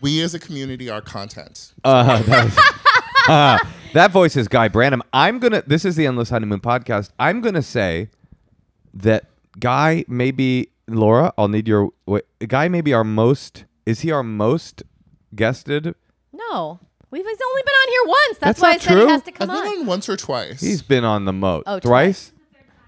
We as a community are content. That voice is Guy Branum. This is the Endless Honeymoon podcast. I'm gonna say that Guy may be, Laura, I'll need your, Guy may be our most, is he our most guested? No. He's only been on here once. That's why I said he has to come on. I've been on once or twice. He's been on the moat. Oh, twice?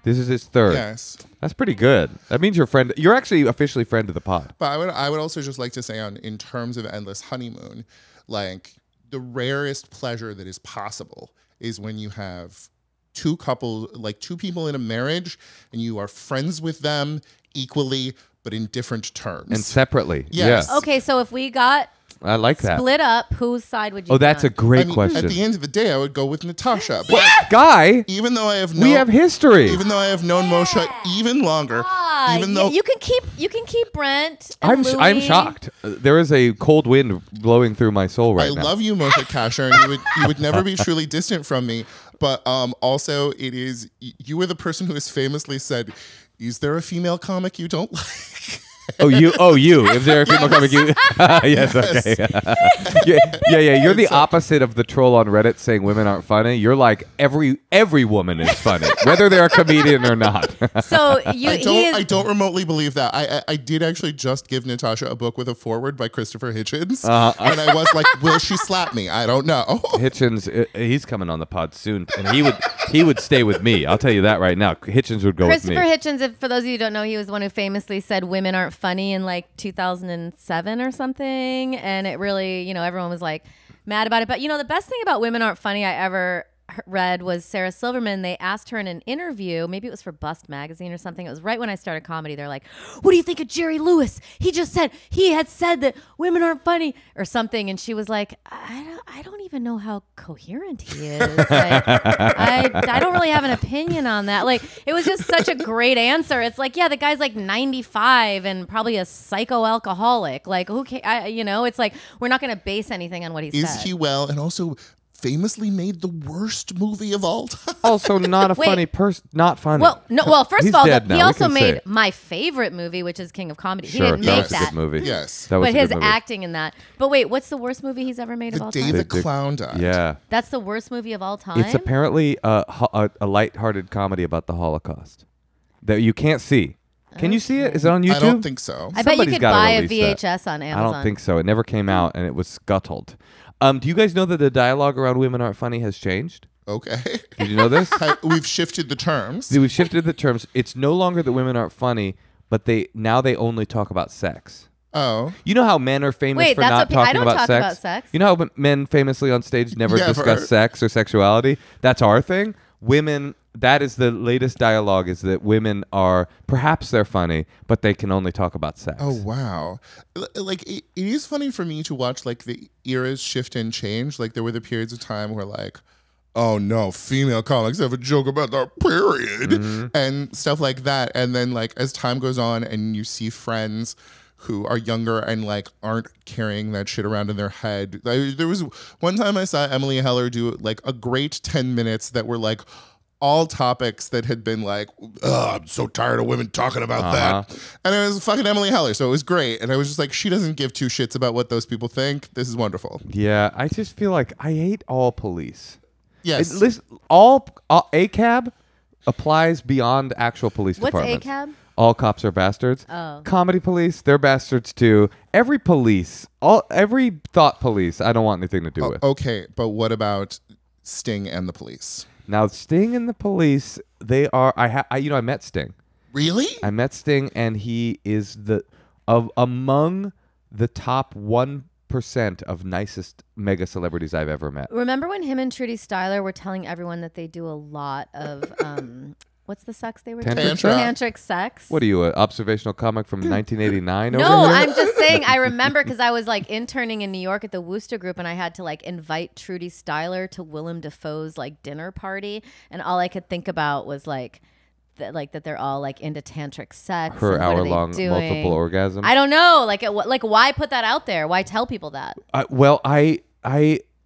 This is his third. Yes. That's pretty good. That means you're friend. You're actually officially friend of the pod. But I would also just like to say, in terms of Endless Honeymoon, like the rarest pleasure that is possible is when you have two couples, like two people in a marriage, and you are friends with them equally, but in different terms and separately. Yes. Yeah. Okay, so if we got. I like that. Split up. Whose side would you? Oh, that's a great question. At the end of the day, I would go with Natasha. But Guy, even though I have known, we have history. Even though I have known Moshe even longer. Even though you can keep Brent. And I'm shocked. There is a cold wind blowing through my soul right now. I love you, Moshe Kasher, and you would never be truly distant from me. But also, it is you were the person who has famously said, "Is there a female comic you don't like?" Oh, you. If there a female comic, you. Yes, okay. yeah. You're the opposite of the troll on Reddit saying women aren't funny. You're like every woman is funny, whether they're a comedian or not. So you. I don't remotely believe that. I did actually just give Natasha a book with a foreword by Christopher Hitchens, and I was like, will she slap me? I don't know. Hitchens, he's coming on the pod soon, and he would stay with me. I'll tell you that right now. Hitchens would go with me. Christopher Hitchens, if, for those of you who don't know, he was the one who famously said women aren't funny in like 2007 or something, and it really, you know, everyone was like mad about it. But you know, the best thing about women aren't funny I ever read was Sarah Silverman. They asked her in an interview, maybe it was for Bust magazine or something, it was right when I started comedy, they're like, what do you think of Jerry Lewis? He had said that women aren't funny or something, and she was like, I don't even know how coherent he is. Like, I don't really have an opinion on that. Like, it was just such a great answer. It's like, yeah, the guy's like 95 and probably a psycho alcoholic, like, okay, you know, it's like we're not going to base anything on what he said. Is he well, and also famously made the worst movie of all time. Also not a funny person. Not funny. Well, no. Well, first of all, he also made my favorite movie, which is King of Comedy. Sure, he didn't make that. Good movie. Yes, that was but his movie. Acting in that. But wait, what's the worst movie he's ever made of all time? The Day the Clown Died. Yeah, that's the worst movie of all time. It's apparently a lighthearted comedy about the Holocaust that you can't see. Can you see it? Is it on YouTube? I don't think so. I bet you could buy a VHS on Amazon. I don't think so. It never came out, and it was scuttled. Do you guys know that the dialogue around women aren't funny has changed? Okay. Did you know this? We've shifted the terms. We've shifted the terms. It's no longer that women aren't funny, but now they only talk about sex. Oh. You know how men are famous for not talking about sex? Wait, I don't talk about sex. You know how men famously on stage never discuss sex or sexuality? That's our thing. Women, that is the latest dialogue, is that women are, perhaps they're funny, but they can only talk about sex. Oh, wow. Like, it is funny for me to watch, like, the eras shift and change. Like, there were the periods of time where, like, oh, no, female comics have a joke about their period and stuff like that. And then, like, as time goes on and you see friends who are younger and like aren't carrying that shit around in their head. There was one time I saw Emily Heller do like a great 10 minutes that were like all topics that had been like, I'm so tired of women talking about that. And it was fucking Emily Heller, so it was great. And I was just like, she doesn't give two shits about what those people think. This is wonderful. Yeah, I just feel like I hate all police. Yes. All ACAB applies beyond actual police departments. What's ACAB? All cops are bastards. Oh. Comedy police, they're bastards too. Every police, every thought police, I don't want anything to do with. Okay, but what about Sting and the Police? Now, Sting and the Police, they are, I met Sting. Really? I met Sting, and he is among the top 1% of nicest mega celebrities I've ever met. Remember when him and Trudy Styler were telling everyone that they do a lot of, what's the sex they were doing? Tantric sex. What are you, an observational comic from 1989? No, over here? I'm just saying I remember because I was like interning in New York at the Wooster Group, and I had to like invite Trudy Styler to Willem Dafoe's like dinner party, and all I could think about was like that they're all like into tantric sex. Her hour-long multiple orgasms. I don't know. Like why put that out there? Why tell people that?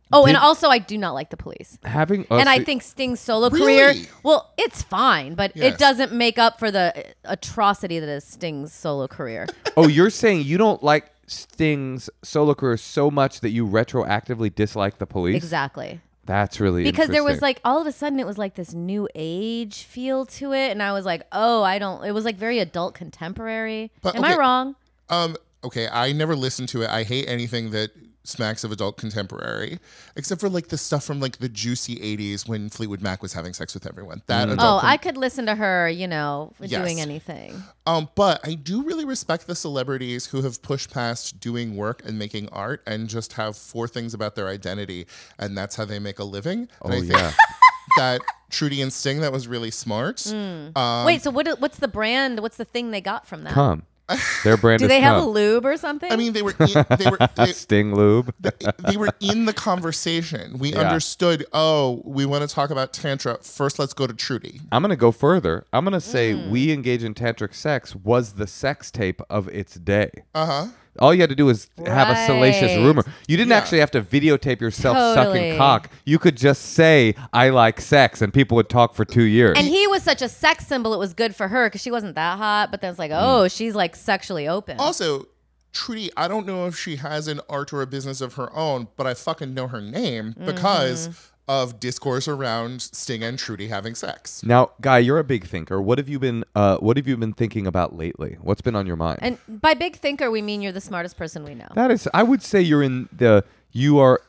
Oh, and also I do not like the Police. And I think Sting's solo career, well, it's fine, but it doesn't make up for the atrocity that is Sting's solo career. Oh, you're saying you don't like Sting's solo career so much that you retroactively dislike The Police? Exactly. That's really interesting. Because there was like, all of a sudden it was like this new age feel to it. And I was like, oh, I don't, it was like very adult contemporary. But, Am I wrong? Okay, I never listened to it. I hate anything that smacks of adult contemporary, except for like the stuff from like the juicy 80s when Fleetwood Mac was having sex with everyone. That adult I could listen to her, you know, doing anything. But I do really respect the celebrities who have pushed past doing work and making art and just have four things about their identity, and that's how they make a living. Oh, and I think that Trudy and Sting, that was really smart. Wait, so what's the brand? What's the thing they got from that? Come. Their brand. Do they have a lube or something? I mean, they were Sting lube. They were in the conversation. We understood. Oh, we want to talk about tantra first. Let's go to Trudy. I'm gonna go further. I'm gonna say We Engage in Tantric Sex was the sex tape of its day. All you had to do was have a salacious rumor. You didn't actually have to videotape yourself sucking cock. You could just say, I like sex, and people would talk for 2 years. And he was such a sex symbol, it was good for her because she wasn't that hot. But then it's like, oh, she's like sexually open. Also, Trudy, I don't know if she has an art or a business of her own, but I fucking know her name because of discourse around Sting and Trudy having sex. Now, Guy, you're a big thinker. What have you been thinking about lately? What's been on your mind? And by big thinker, we mean you're the smartest person we know. That is, I would say you're in the. You are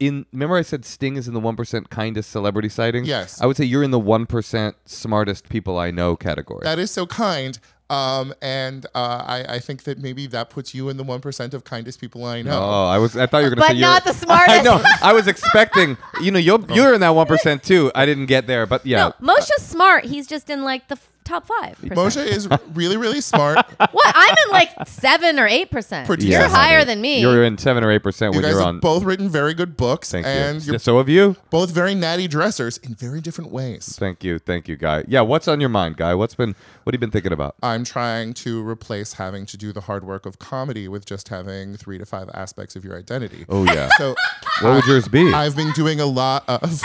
in. Remember, I said Sting is in the 1% kindest celebrity sightings. Yes, I would say you're in the 1% smartest people I know category. That is so kind. I think that maybe that puts you in the 1% of kindest people I know. Oh, I thought you were going to say, but not the smartest. I know. I was expecting, you know, you're in that 1% too. I didn't get there, but yeah. No, Moshe's smart. He's just in like the top 5%. Moshe is really, really smart. What? I'm in like 7 or 8%. You're higher than me. You're in 7 or 8% when you're on. You guys have both written very good books, and so have you. Both very natty dressers in very different ways. Thank you, Guy. Yeah, what's on your mind, Guy? What have you been thinking about? I'm trying to replace having to do the hard work of comedy with just having 3 to 5 aspects of your identity. Oh yeah. So what would yours be? I've been doing a lot of.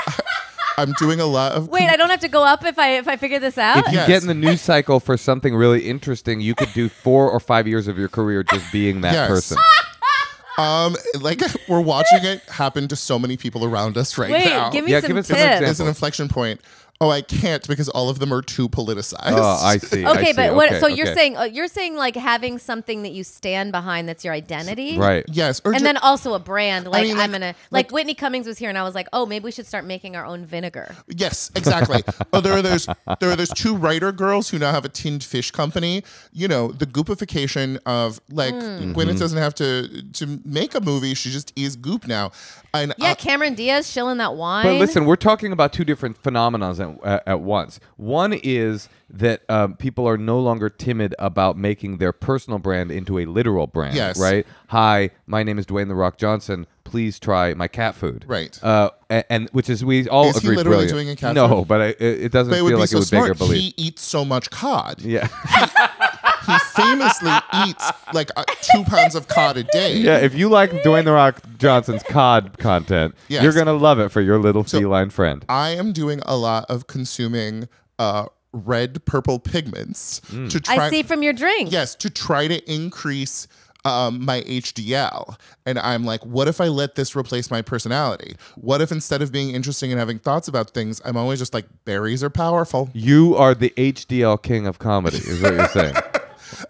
I'm doing a lot of. Wait, I don't have to go up if I figure this out? If you get in the news cycle for something really interesting, you could do 4 or 5 years of your career just being that person. Like we're watching it happen to so many people around us now. Wait, give me some tips. It's an inflection point. Oh, I can't because all of them are too politicized. Oh, I see. Okay, but what? Okay, so you're saying like having something that you stand behind that's your identity, right? Yes, and then also a brand. Like I mean, I'm gonna like Whitney Cummings was here, and I was like, oh, maybe we should start making our own vinegar. Yes, exactly. Oh, there are those 2 writer girls who now have a tinned fish company. You know, the goopification of like Gwyneth doesn't have to make a movie; she just is goop now. And yeah, Cameron Diaz shilling that wine. But listen, we're talking about 2 different phenomenons at once. One is that people are no longer timid about making their personal brand into a literal brand. Yes. Right? Hi, my name is Dwayne The Rock Johnson. Please try my cat food. Right. And which is we all agree. Is he literally doing a cat food? No, but it doesn't feel like it would make her believe. He eats so much cod. Yeah. He famously eats like 2 pounds of cod a day. Yeah, if you like Dwayne The Rock Johnson's cod content, you're going to love it for your little feline friend. I am doing a lot of consuming red purple pigments. To try, I see from your drink. Yes, to try to increase my HDL. And I'm like, what if I let this replace my personality? What if instead of being interesting and having thoughts about things, I'm always just like, berries are powerful. You are the HDL king of comedy is what you're saying.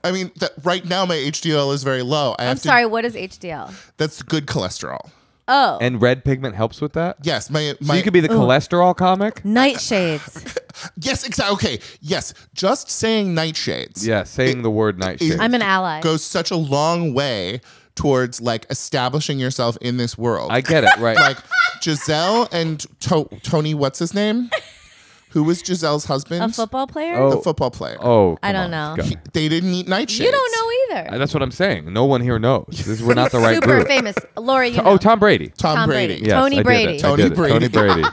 I mean, right now my HDL is very low. I'm sorry, what is HDL? That's good cholesterol. Oh. And red pigment helps with that? Yes. So you could be the cholesterol comic? Nightshades. Yes, exactly. Okay. Yes. Just saying nightshades. Yeah, saying the word nightshades. I'm an ally. Goes such a long way towards like establishing yourself in this world. I get it, right. Like Giselle and Tony, what's his name? Who was Giselle's husband? A football player? Oh. The football player. Oh, I don't know. They didn't eat nightshades. You don't know either. That's what I'm saying. No one here knows. We're not the right group. Super famous. Lori, you know. Tom Brady. Tom Brady. Yes, Tony Brady. Tony Brady.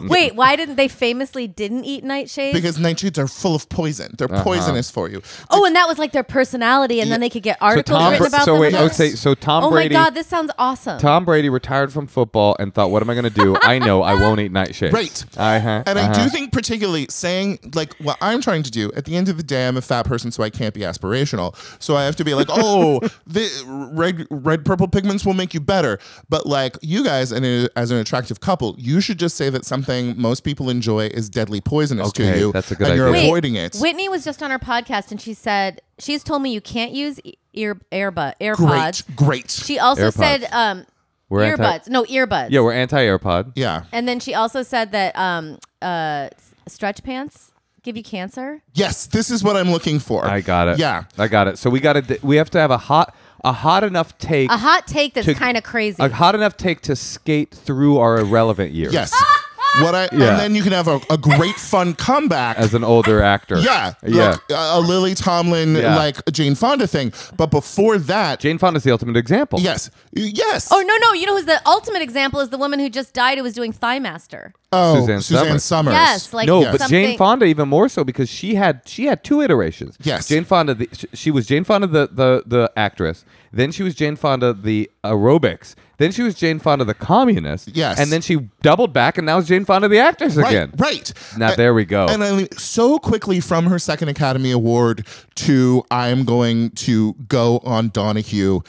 Wait, why didn't they famously didn't eat nightshades? Because nightshades are full of poison. They're poisonous for you. Oh, and that was like their personality, and then they could get articles written about them. So Tom Brady. Oh my God, this sounds awesome. Tom Brady retired from football and thought, what am I going to do? I know I won't eat nightshades. Right. And I do think particularly saying, like, what I'm trying to do, at the end of the day, I'm a fat person, so I can't be aspirational. So I have to be like, oh, red purple pigments will make you better. But like you guys, and as an attractive couple, you should just say that something most people enjoy is deadly poisonous to you, that's a good idea. You're avoiding it. Whitney was just on our podcast, and she said, she's told me you can't use AirPods. Great. She also said earbuds. Yeah, we're anti-AirPod. Yeah. And then she also said that stretch pants give you cancer? Yes, this is what I'm looking for. I got it. Yeah, I got it. So we have to have a hot enough take that's kind of crazy. A hot enough take to skate through our irrelevant years. Yes. And then you can have a great fun comeback as an older actor. Yeah, yeah. Like a Lily Tomlin, like a Jane Fonda thing. But before that, Jane Fonda's the ultimate example. Yes, yes. Oh no, no. You know who's the ultimate example is the woman who just died who was doing Thighmaster. Oh, Suzanne Summers. Yes, like but Jane Fonda even more so because she had two iterations. Yes, Jane Fonda. She was Jane Fonda the actress. Then she was Jane Fonda the aerobics. Then she was Jane Fonda the communist. Yes. And then she doubled back, and now it's Jane Fonda the actress again. Right. Now there we go. And I mean, so quickly from her second Academy Award to I'm going to go on Donahue,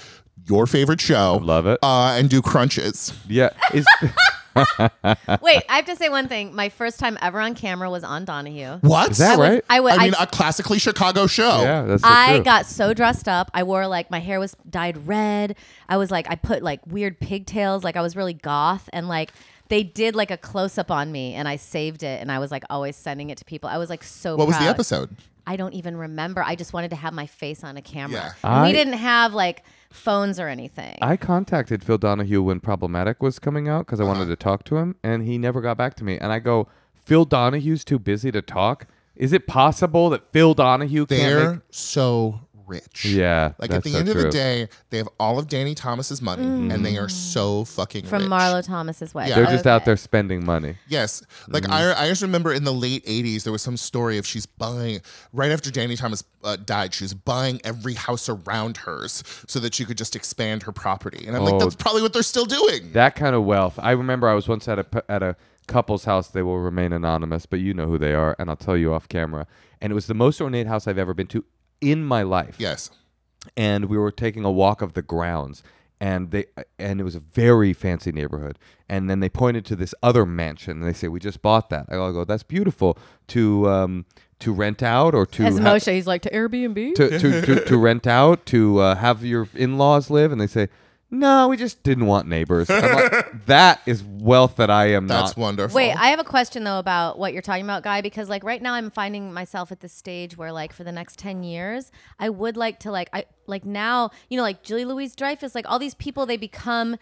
your favorite show. Love it. And do crunches. Yeah. Wait, I have to say one thing. My first time ever on camera was on Donahue. What? Is that right? I mean, a classically Chicago show. Yeah, that's so true. Got so dressed up. I wore like my hair was dyed red. I was like, I put like weird pigtails. Like I was really goth, and like they did like a close up on me, and I saved it, and I was like always sending it to people. I was like so. What was the episode? I don't even remember. I just wanted to have my face on a camera. Yeah. We didn't have like phones or anything. I contacted Phil Donahue when Problematic was coming out because I wanted to talk to him, and he never got back to me. And I go, Phil Donahue's too busy to talk? Is it possible that Phil Donahue can't make... so rich. Yeah. Like at the end of the day, they have all of Danny Thomas's money and they are so fucking rich. From Marlo Thomas's way. Yeah. They're just out there spending money. Yes. Like I just remember in the late 80s, there was some story of she's buying, right after Danny Thomas died, she was buying every house around hers so that she could just expand her property. And I'm like, that's probably what they're still doing. That kind of wealth. I remember I was once at a couple's house. They will remain anonymous, but you know who they are, and I'll tell you off camera. And it was the most ornate house I've ever been to in my life. Yes. And we were taking a walk of the grounds, and it was a very fancy neighborhood. And then they pointed to this other mansion, and they say, we just bought that. I go, that's beautiful to rent out or to... As Moshe, he's like, to Airbnb? To rent out, to have your in-laws live. And they say, no, we just didn't want neighbors. I'm like, that is wealth that I am That's wonderful. Wait, I have a question, though, about what you're talking about, Guy, because, like, right now I'm finding myself at this stage where, like, for the next 10 years, I would like to, like, now, you know, like, Julia Louis-Dreyfus, like, all these people, they become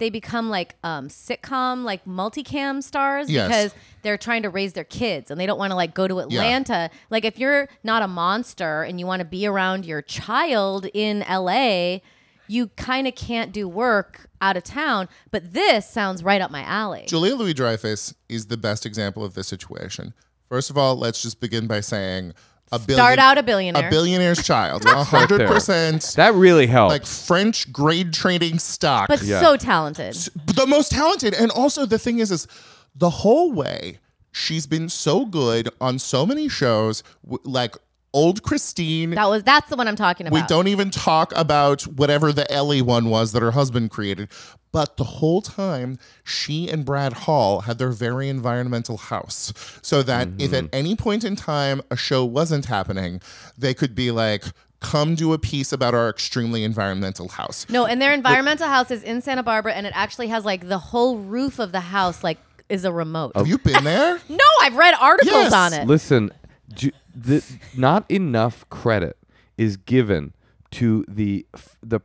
like sitcom, like multicam stars because they're trying to raise their kids and they don't want to like go to Atlanta. Yeah. Like, if you're not a monster and you want to be around your child in L.A., you kind of can't do work out of town, but this sounds right up my alley. Julia Louis-Dreyfus is the best example of this situation. First of all, let's just begin by saying... Start out a billionaire. A billionaire's child. 100%. That really helps. Like French grade trading stock. But so talented. The most talented. And also the thing is the whole way she's been so good on so many shows, like... Old Christine. That's the one I'm talking about. We don't even talk about whatever the Ellie one was that her husband created. But the whole time, she and Brad Hall had their very environmental house. So that if at any point in time a show wasn't happening, they could be like, come do a piece about our extremely environmental house. No, and their environmental house is in Santa Barbara, and it actually has like the whole roof of the house like is a remote. Have you been there? No, I've read articles on it. Listen, not enough credit is given to the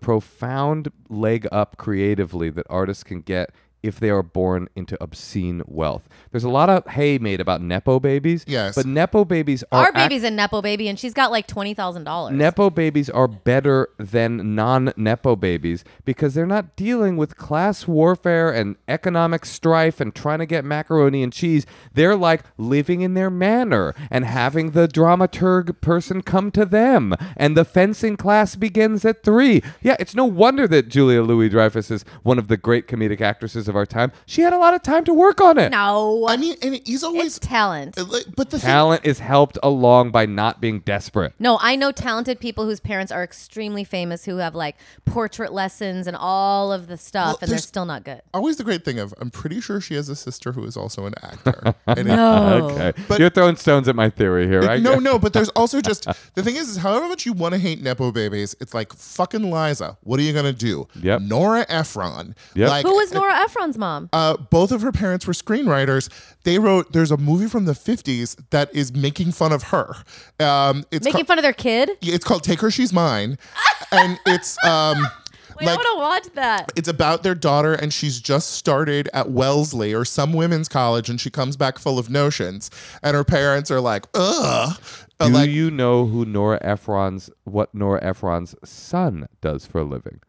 profound leg up creatively that artists can get if they are born into obscene wealth. There's a lot of hay made about Nepo babies. Yes. But Nepo babies are... Our baby's a Nepo baby and she's got like $20,000. Nepo babies are better than non-Nepo babies because they're not dealing with class warfare and economic strife and trying to get macaroni and cheese. They're like living in their manor and having the dramaturg person come to them. And the fencing class begins at 3. Yeah, it's no wonder that Julia Louis-Dreyfus is one of the great comedic actresses of our time. She had a lot of time to work on it. No. I mean, and he's always... It's talent. But the talent is helped along by not being desperate. No, I know talented people whose parents are extremely famous who have like portrait lessons and all of the stuff and they're still not good. Always the great thing of, I'm pretty sure she has a sister who is also an actor. And no. Okay. But you're throwing stones at my theory here, right? No, but there's also just... The thing is however much you want to hate Nepo babies, it's like fucking Liza. What are you going to do? Yep. Nora Ephron. Yep. Like, who was Nora Ephron's mom? Both of her parents were screenwriters. They wrote, there's a movie from the 50s that is making fun of her. It's making fun of their kid? It's called Take Her, She's Mine. And it's... Wait, I want to watch that. It's about their daughter, and she's just started at Wellesley or some women's college, and she comes back full of notions. And her parents are like, ugh. Do you know who Nora Ephron's son does for a living?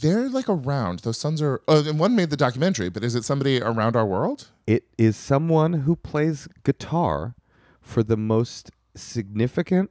They're like around. Those sons are... and one made the documentary, but is it somebody around our world? It is someone who plays guitar for the most significant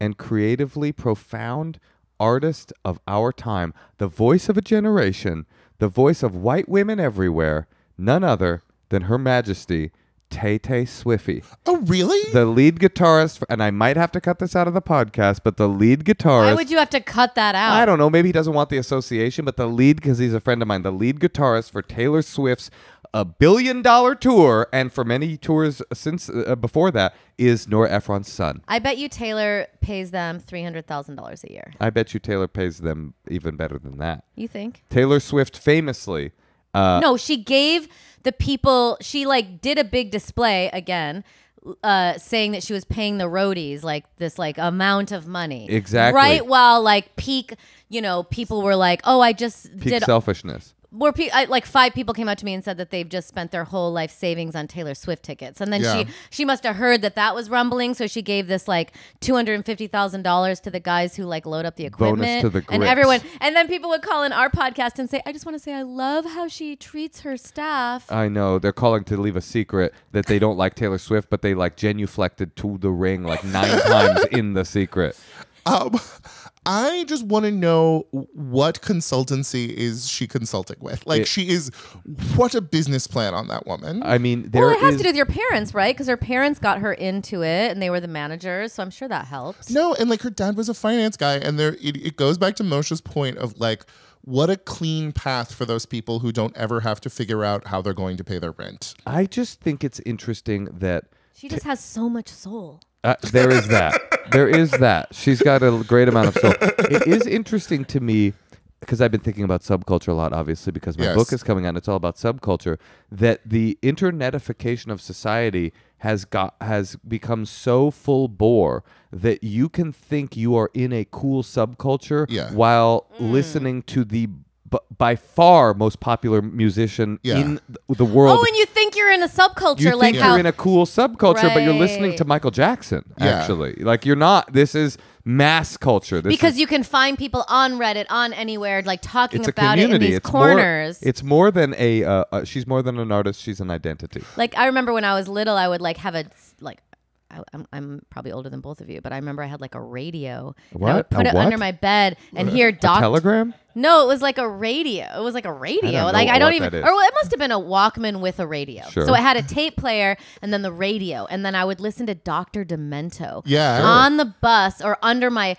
and creatively profound artist of our time, the voice of a generation, the voice of white women everywhere, none other than Her Majesty Tay-Tay Swiffy. Oh, really? The lead guitarist, and I might have to cut this out of the podcast, but the lead guitarist... Why would you have to cut that out? I don't know. Maybe he doesn't want the association, but the lead, because he's a friend of mine, the lead guitarist for Taylor Swift's $1 billion tour, and for many tours since before that, is Nora Ephron's son. I bet you Taylor pays them $300,000 a year. I bet you Taylor pays them even better than that. You think? Taylor Swift famously... no, she gave the people... She like did a big display again... saying that she was paying the roadies like this amount of money. Exactly. Right while like peak, you know, people were like, oh, I just peak did... selfishness. Where like 5 people came up to me and said that they've just spent their whole life savings on Taylor Swift tickets. And then she must have heard that that was rumbling. So she gave this like $250,000 to the guys who like load up the equipment. Bonus to the grips. And everyone. And then people would call in our podcast and say, I just want to say I love how she treats her staff. I know. They're calling to leave a secret that they don't like Taylor Swift, but they like genuflected to the ring like 9 times in The Secret. I just want to know what consultancy is she consulting with? Like she is, what a business plan on that woman. I mean, there it has to do with your parents, right? Because her parents got her into it and they were the managers. So I'm sure that helps. No. And like her dad was a finance guy and it goes back to Moshe's point of like, what a clean path for those people who don't ever have to figure out how they're going to pay their rent. I just think it's interesting that she just has so much soul. There is that. There is that. She's got a great amount of soul. It is interesting to me, because I've been thinking about subculture a lot, obviously, because my book is coming out. It's all about subculture. That the internetification of society has become so full bore that you can think you are in a cool subculture while listening to the... by far most popular musician in the world. Oh, and you think you're in a subculture. You think you're in a cool subculture, but you're listening to Michael Jackson, actually. Like, you're not. This is mass culture. Because you can find people on Reddit, on anywhere, like talking about it in these corners. It's more than a... she's more than an artist. She's an identity. Like, I remember when I was little, I would, like, have a... like. I'm probably older than both of you, but I remember I had like a radio. What? I would put it under my bed and hear Dr. Telegram? No, it was like a radio. It was like a radio. Or it must have been a Walkman with a radio. Sure. So it had a tape player and then the radio, and then I would listen to Dr. Demento on the bus or under my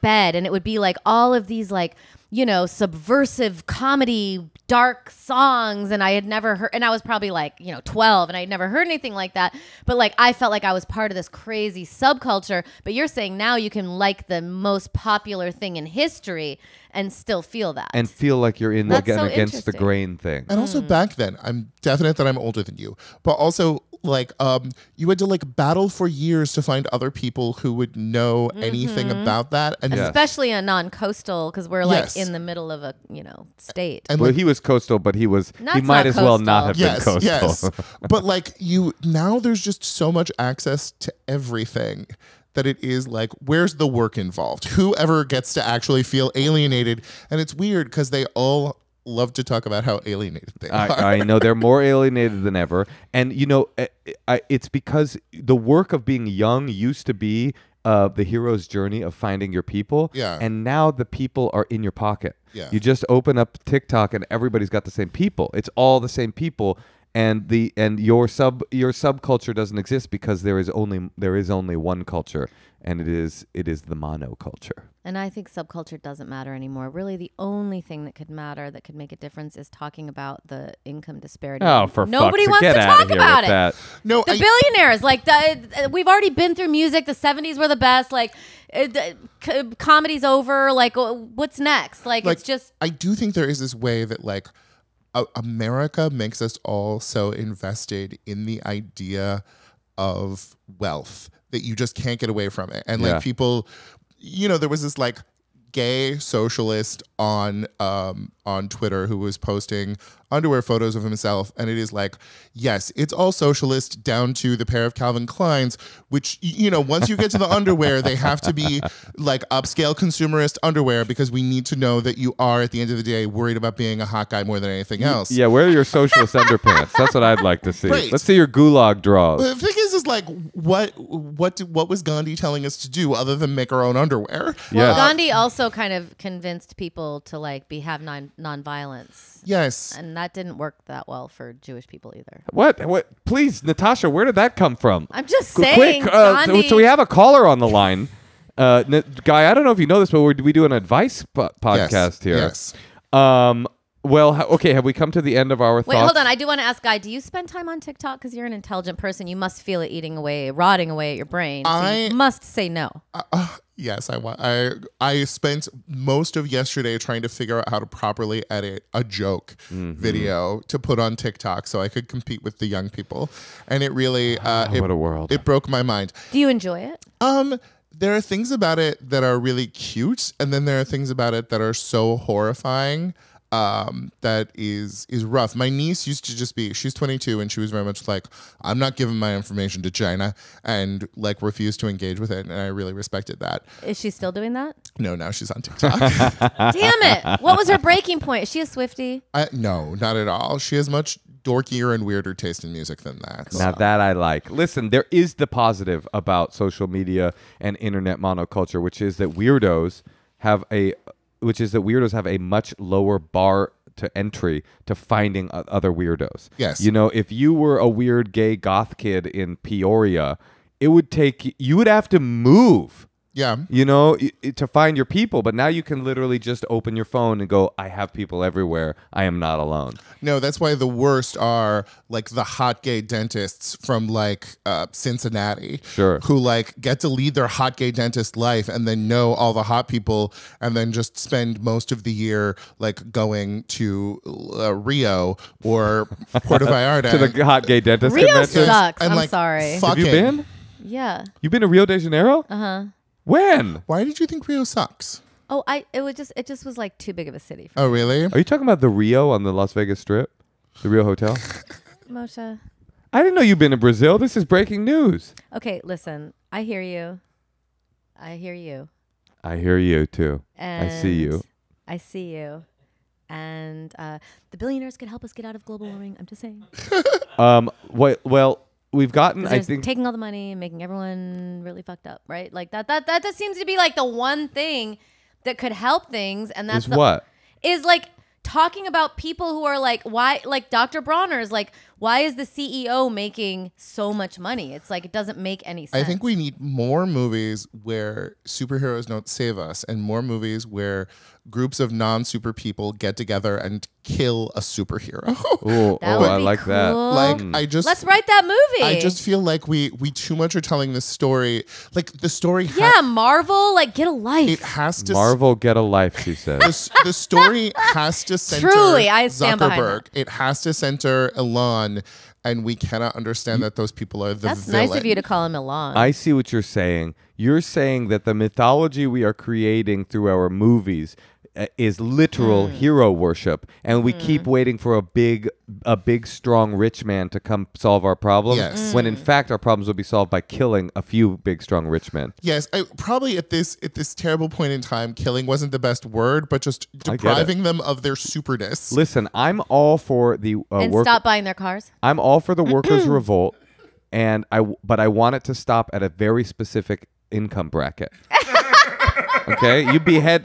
bed, and it would be like all of these like, you know, subversive comedy, dark songs. And I had never heard, and I was probably like, you know, 12, and I had never heard anything like that. But like, I felt like I was part of this crazy subculture. But you're saying now you can like the most popular thing in history and still feel that. And feel like you're in against the grain thing. And also back then, I'm definite that I'm older than you, but also like you had to like battle for years to find other people who would know anything about that. And especially a non-coastal, because we're like in the middle of a, you know, state. And well, he was coastal, but he was he might as well not have been coastal. Yes. But like you now there's just so much access to everything that it is like, where's the work involved? Whoever gets to actually feel alienated. And it's weird because they all love to talk about how alienated they are. I know they're more alienated than ever. And, you know, it's because the work of being young used to be the hero's journey of finding your people. Yeah. And now the people are in your pocket. Yeah. You just open up TikTok and everybody's got the same people. It's all the same people. And the your subculture doesn't exist because there is only one culture, and it is the monoculture. And I think subculture doesn't matter anymore. Really, the only thing that could matter, that could make a difference, is talking about the income disparity. Oh, for fuck's sake! Nobody wants to talk about it. No, the billionaires, like we've already been through music. The '70s were the best. Like comedy's over. Like what's next? Like it's just. I do think there is this way that like. America makes us all so invested in the idea of wealth that you just can't get away from it. And like people, you know, there was this like gay socialist on Twitter who was posting underwear photos of himself. And it is like, yes, it's all socialist down to the pair of Calvin Klein's, which, you know, once you get to the underwear, they have to be like upscale consumerist underwear because we need to know that you are at the end of the day worried about being a hot guy more than anything else. Yeah, wear your socialist underpants. That's what I'd like to see. Right. Let's see your gulag draws. The thing is like, what was Gandhi telling us to do other than make our own underwear? Well, Gandhi also kind of convinced people to like have nonviolence. Yes. And that didn't work that well for Jewish people either. What? Please, Natasha, where did that come from? I'm just saying. Quick, so we have a caller on the line. Guy, I don't know if you know this, but we do an advice podcast here. Yes. Well, okay, have we come to the end of our thoughts? Wait, hold on. I do want to ask, Guy, do you spend time on TikTok? Because you're an intelligent person. You must feel it eating away, rotting away at your brain. So you must say no. Yes, I spent most of yesterday trying to figure out how to properly edit a joke video to put on TikTok so I could compete with the young people, and it really what a world. It broke my mind. Do you enjoy it? There are things about it that are really cute, and then there are things about it that are so horrifying. That is rough. My niece used to just be, she's 22 and she was very much like, I'm not giving my information to China, and like refused to engage with it. And I really respected that. Is she still doing that? No, now she's on TikTok. Damn it. What was her breaking point? Is she a Swiftie? No, not at all. She has much dorkier and weirder taste in music than that. Now that I like. Listen, there is the positive about social media and internet monoculture, which is that weirdos have a much lower bar to entry to finding other weirdos. Yes. You know, if you were a weird gay goth kid in Peoria, you would have to move. Yeah. You know, to find your people. But now you can literally just open your phone and go, I have people everywhere. I am not alone. No, that's why the worst are like the hot gay dentists from like Cincinnati. Sure. Who like get to lead their hot gay dentist life and then know all the hot people and then just spend most of the year like going to Rio or Puerto Vallarta. To the hot gay dentist Rio convention. Sucks. And, I'm like, sorry. Have you been? Yeah. You've been to Rio de Janeiro? Uh-huh. When? Why did you think Rio sucks? Oh, it just was like too big of a city for me. Oh, really? Are you talking about the Rio on the Las Vegas Strip? The Rio Hotel? Moshe. I didn't know you'd been in Brazil. This is breaking news. Okay, listen. I hear you. I hear you. I hear you too. And I see you. I see you. And the billionaires could help us get out of global warming. I'm just saying. Well, we've gotten, I think, taking all the money and making everyone really fucked up, right? Like that just seems to be like the one thing that could help things, and that's is like talking about people who are like, why, like Dr. Bronner is like, why is the CEO making so much money? It's like it doesn't make any sense. I think we need more movies where superheroes don't save us, and more movies where groups of non-super people get together and kill a superhero. Ooh, I like cool. That. Like let's write that movie. I just feel like we too much are telling the story. Like the story. Yeah, Marvel, like get a life. It has to. Marvel, get a life. She says. The story has to center. Truly, I stand Zuckerberg. It has to center Elon, and we cannot understand that those people are the. That's villain. Nice of you to call him Elon. I see what you're saying. You're saying that the mythology we are creating through our movies is literal hero worship, and we keep waiting for a big strong rich man to come solve our problems, when in fact our problems will be solved by killing a few big strong rich men. Yes, probably at this terrible point in time, killing wasn't the best word, but just depriving them of their superness. Listen, I'm all for the and stop buying their cars. I'm all for the workers' revolt, and but I want it to stop at a very specific income bracket. Okay, you behead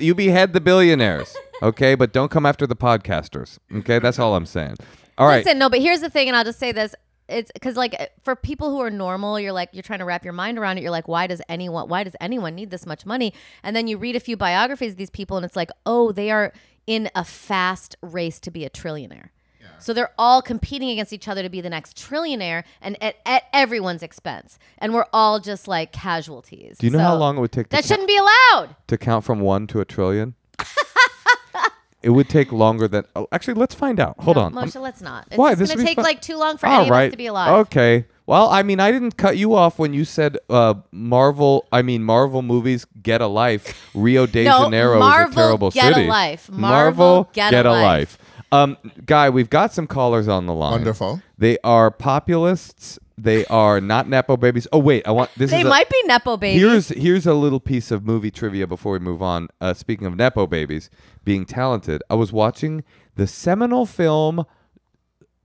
the billionaires. Okay, but don't come after the podcasters. Okay, that's all I'm saying. All right. Listen, no, but here's the thing, and I'll just say this: it's because, like, for people who are normal, you're trying to wrap your mind around it. You're like, why does anyone need this much money? And then you read a few biographies of these people, and it's like, oh, they are in a fast race to be a trillionaire. So they're all competing against each other to be the next trillionaire, and at everyone's expense. And we're all just like casualties. Do you know how long it would take? That shouldn't be allowed. To count from 1 to a trillion? It would take longer than... Oh, actually, let's find out. Hold on. Moshe, let's not. It's going to take like too long for any of us to be alive. Okay. Well, I mean, I didn't cut you off when you said Marvel movies get a life. Rio de Janeiro is a terrible city. Marvel, get a life. Guy, we've got some callers on the line. Wonderful. They are populists. They are not Nepo babies. Oh, wait. They might be Nepo babies. Here's a little piece of movie trivia before we move on. Speaking of Nepo babies being talented, I was watching the seminal film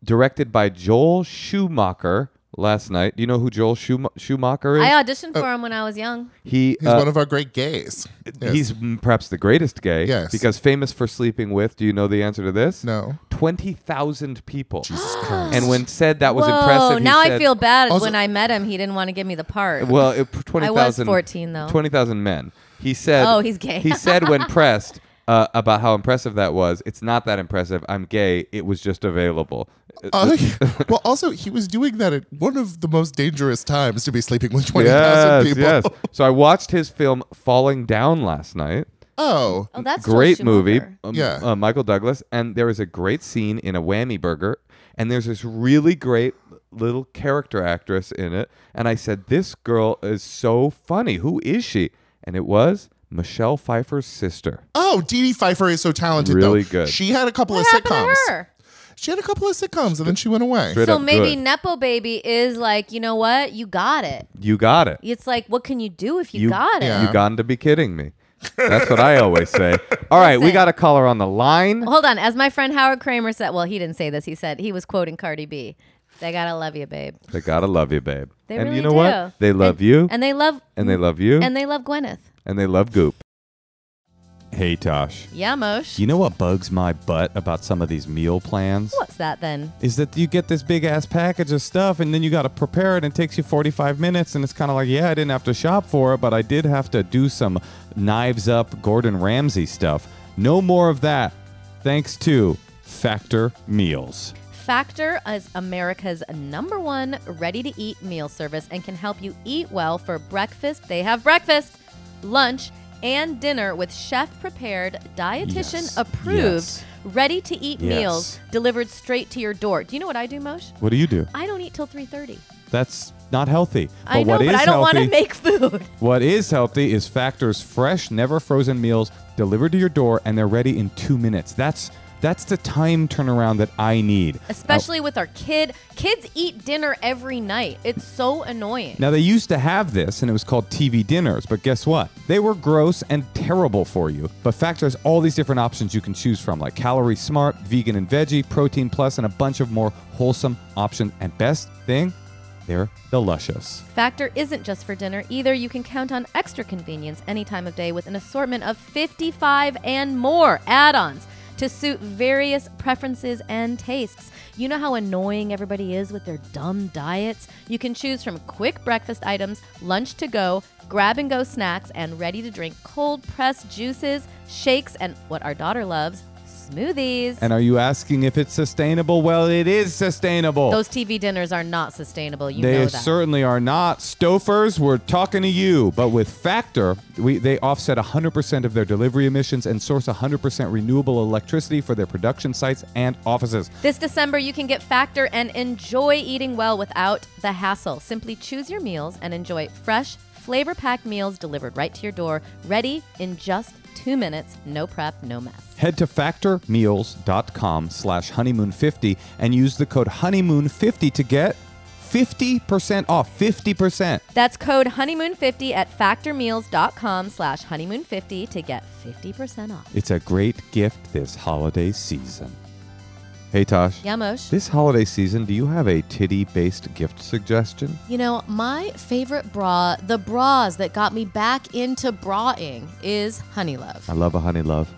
directed by Joel Schumacher last night. Do you know who Joel Schumacher is? I auditioned for him when I was young. He's one of our great gays. Yes. He's perhaps the greatest gay. Yes. Because famous for sleeping with, do you know the answer to this? No. 20,000 people. Jesus Christ. And when said that was impressive, now I feel bad. Also, when I met him, he didn't want to give me the part. Well, 20,000. I was 14, though. 20,000 men. He said... Oh, he's gay. He said when pressed... about how impressive that was. It's not that impressive. I'm gay. It was just available. Well, also, he was doing that at one of the most dangerous times to be sleeping with 20,000 people. Yes. So I watched his film Falling Down last night. Oh, that's great movie. Michael Douglas. And there is a great scene in a whammy burger. And there's this really great little character actress in it. And I said, this girl is so funny. Who is she? And it was... Michelle Pfeiffer's sister. Oh, Dee Dee Pfeiffer is so talented, really though. Good. She had a couple of sitcoms. To her? She had a couple of sitcoms, and then she went away. Straight so maybe good. Nepo Baby is like, you know what? You got it. You got it. It's like, what can you do if you got it? Yeah. You got to be kidding me. That's what I always say. All right, we got a caller on the line. Hold on. As my friend Howard Kramer said, well, he didn't say this. He said he was quoting Cardi B. They gotta love you, babe. They gotta love you, babe. They and really you know do. What? They love you. And they love you. And they love Gwyneth. And they love Goop. Hey, Tosh. Yeah, Moshe? You know what bugs my butt about some of these meal plans? What's that, then? Is that you get this big-ass package of stuff, and then you got to prepare it, and it takes you 45 minutes, and it's kind of like, yeah, I didn't have to shop for it, but I did have to do some knives-up Gordon Ramsay stuff. No more of that, thanks to Factor Meals. Factor is America's #1 ready-to-eat meal service and can help you eat well for breakfast. They have breakfast, lunch, and dinner with chef-prepared, dietitian-approved, ready-to-eat meals delivered straight to your door. Do you know what I do, Moshe? What do you do? I don't eat till 3:30. That's not healthy. I know, but I don't want to make food. What is healthy is Factor's fresh, never-frozen meals delivered to your door, and they're ready in 2 minutes. That's the time turnaround that I need. Especially with our kid. Kids eat dinner every night. It's so annoying. Now, they used to have this, and it was called TV dinners. But guess what? They were gross and terrible for you. But Factor has all these different options you can choose from, like Calorie Smart, Vegan and Veggie, Protein Plus, and a bunch of more wholesome options. And best thing... they're delicious. Factor isn't just for dinner either. You can count on extra convenience any time of day with an assortment of 55 and more add-ons to suit various preferences and tastes. You know how annoying everybody is with their dumb diets? You can choose from quick breakfast items, lunch to go, grab-and-go snacks, and ready-to-drink cold-pressed juices, shakes, and what our daughter loves, smoothies. And are you asking if it's sustainable? Well, it is sustainable. Those TV dinners are not sustainable. You know that. They certainly are not. Stofers, we're talking to you. But with Factor, they offset 100% of their delivery emissions and source 100% renewable electricity for their production sites and offices. This December, you can get Factor and enjoy eating well without the hassle. Simply choose your meals and enjoy fresh, flavor-packed meals delivered right to your door, ready in just 2 minutes, no prep, no mess. Head to factormeals.com/honeymoon50 and use the code honeymoon50 to get 50% off, 50%. That's code honeymoon50 at factormeals.com/honeymoon50 to get 50% off. It's a great gift this holiday season. Hey, Tosh. Yeah, Moshe. This holiday season, do you have a titty-based gift suggestion? You know, my favorite bra, the bras that got me back into bra-ing, is Honey Love. I love a Honey Love.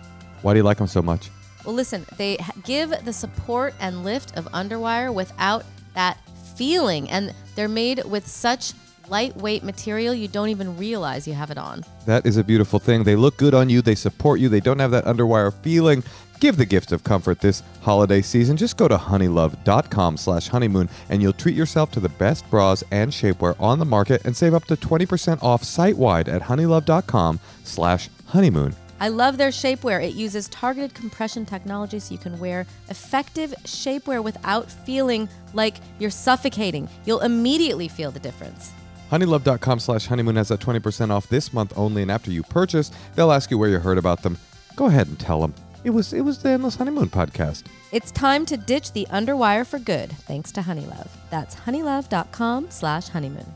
Why do you like them so much? Well, listen, they give the support and lift of underwire without that feeling, and they're made with such lightweight material you don't even realize you have it on. That is a beautiful thing. They look good on you. They support you. They don't have that underwire feeling. Give the gift of comfort this holiday season. Just go to honeylove.com/honeymoon and you'll treat yourself to the best bras and shapewear on the market and save up to 20% off site-wide at honeylove.com/honeymoon. I love their shapewear. It uses targeted compression technology so you can wear effective shapewear without feeling like you're suffocating. You'll immediately feel the difference. honeylove.com/honeymoon has that 20% off this month only, and after you purchase, they'll ask you where you heard about them. Go ahead and tell them. It was the Endless Honeymoon podcast. It's time to ditch the underwire for good, thanks to Honey Love. That's honeylove.com/honeymoon.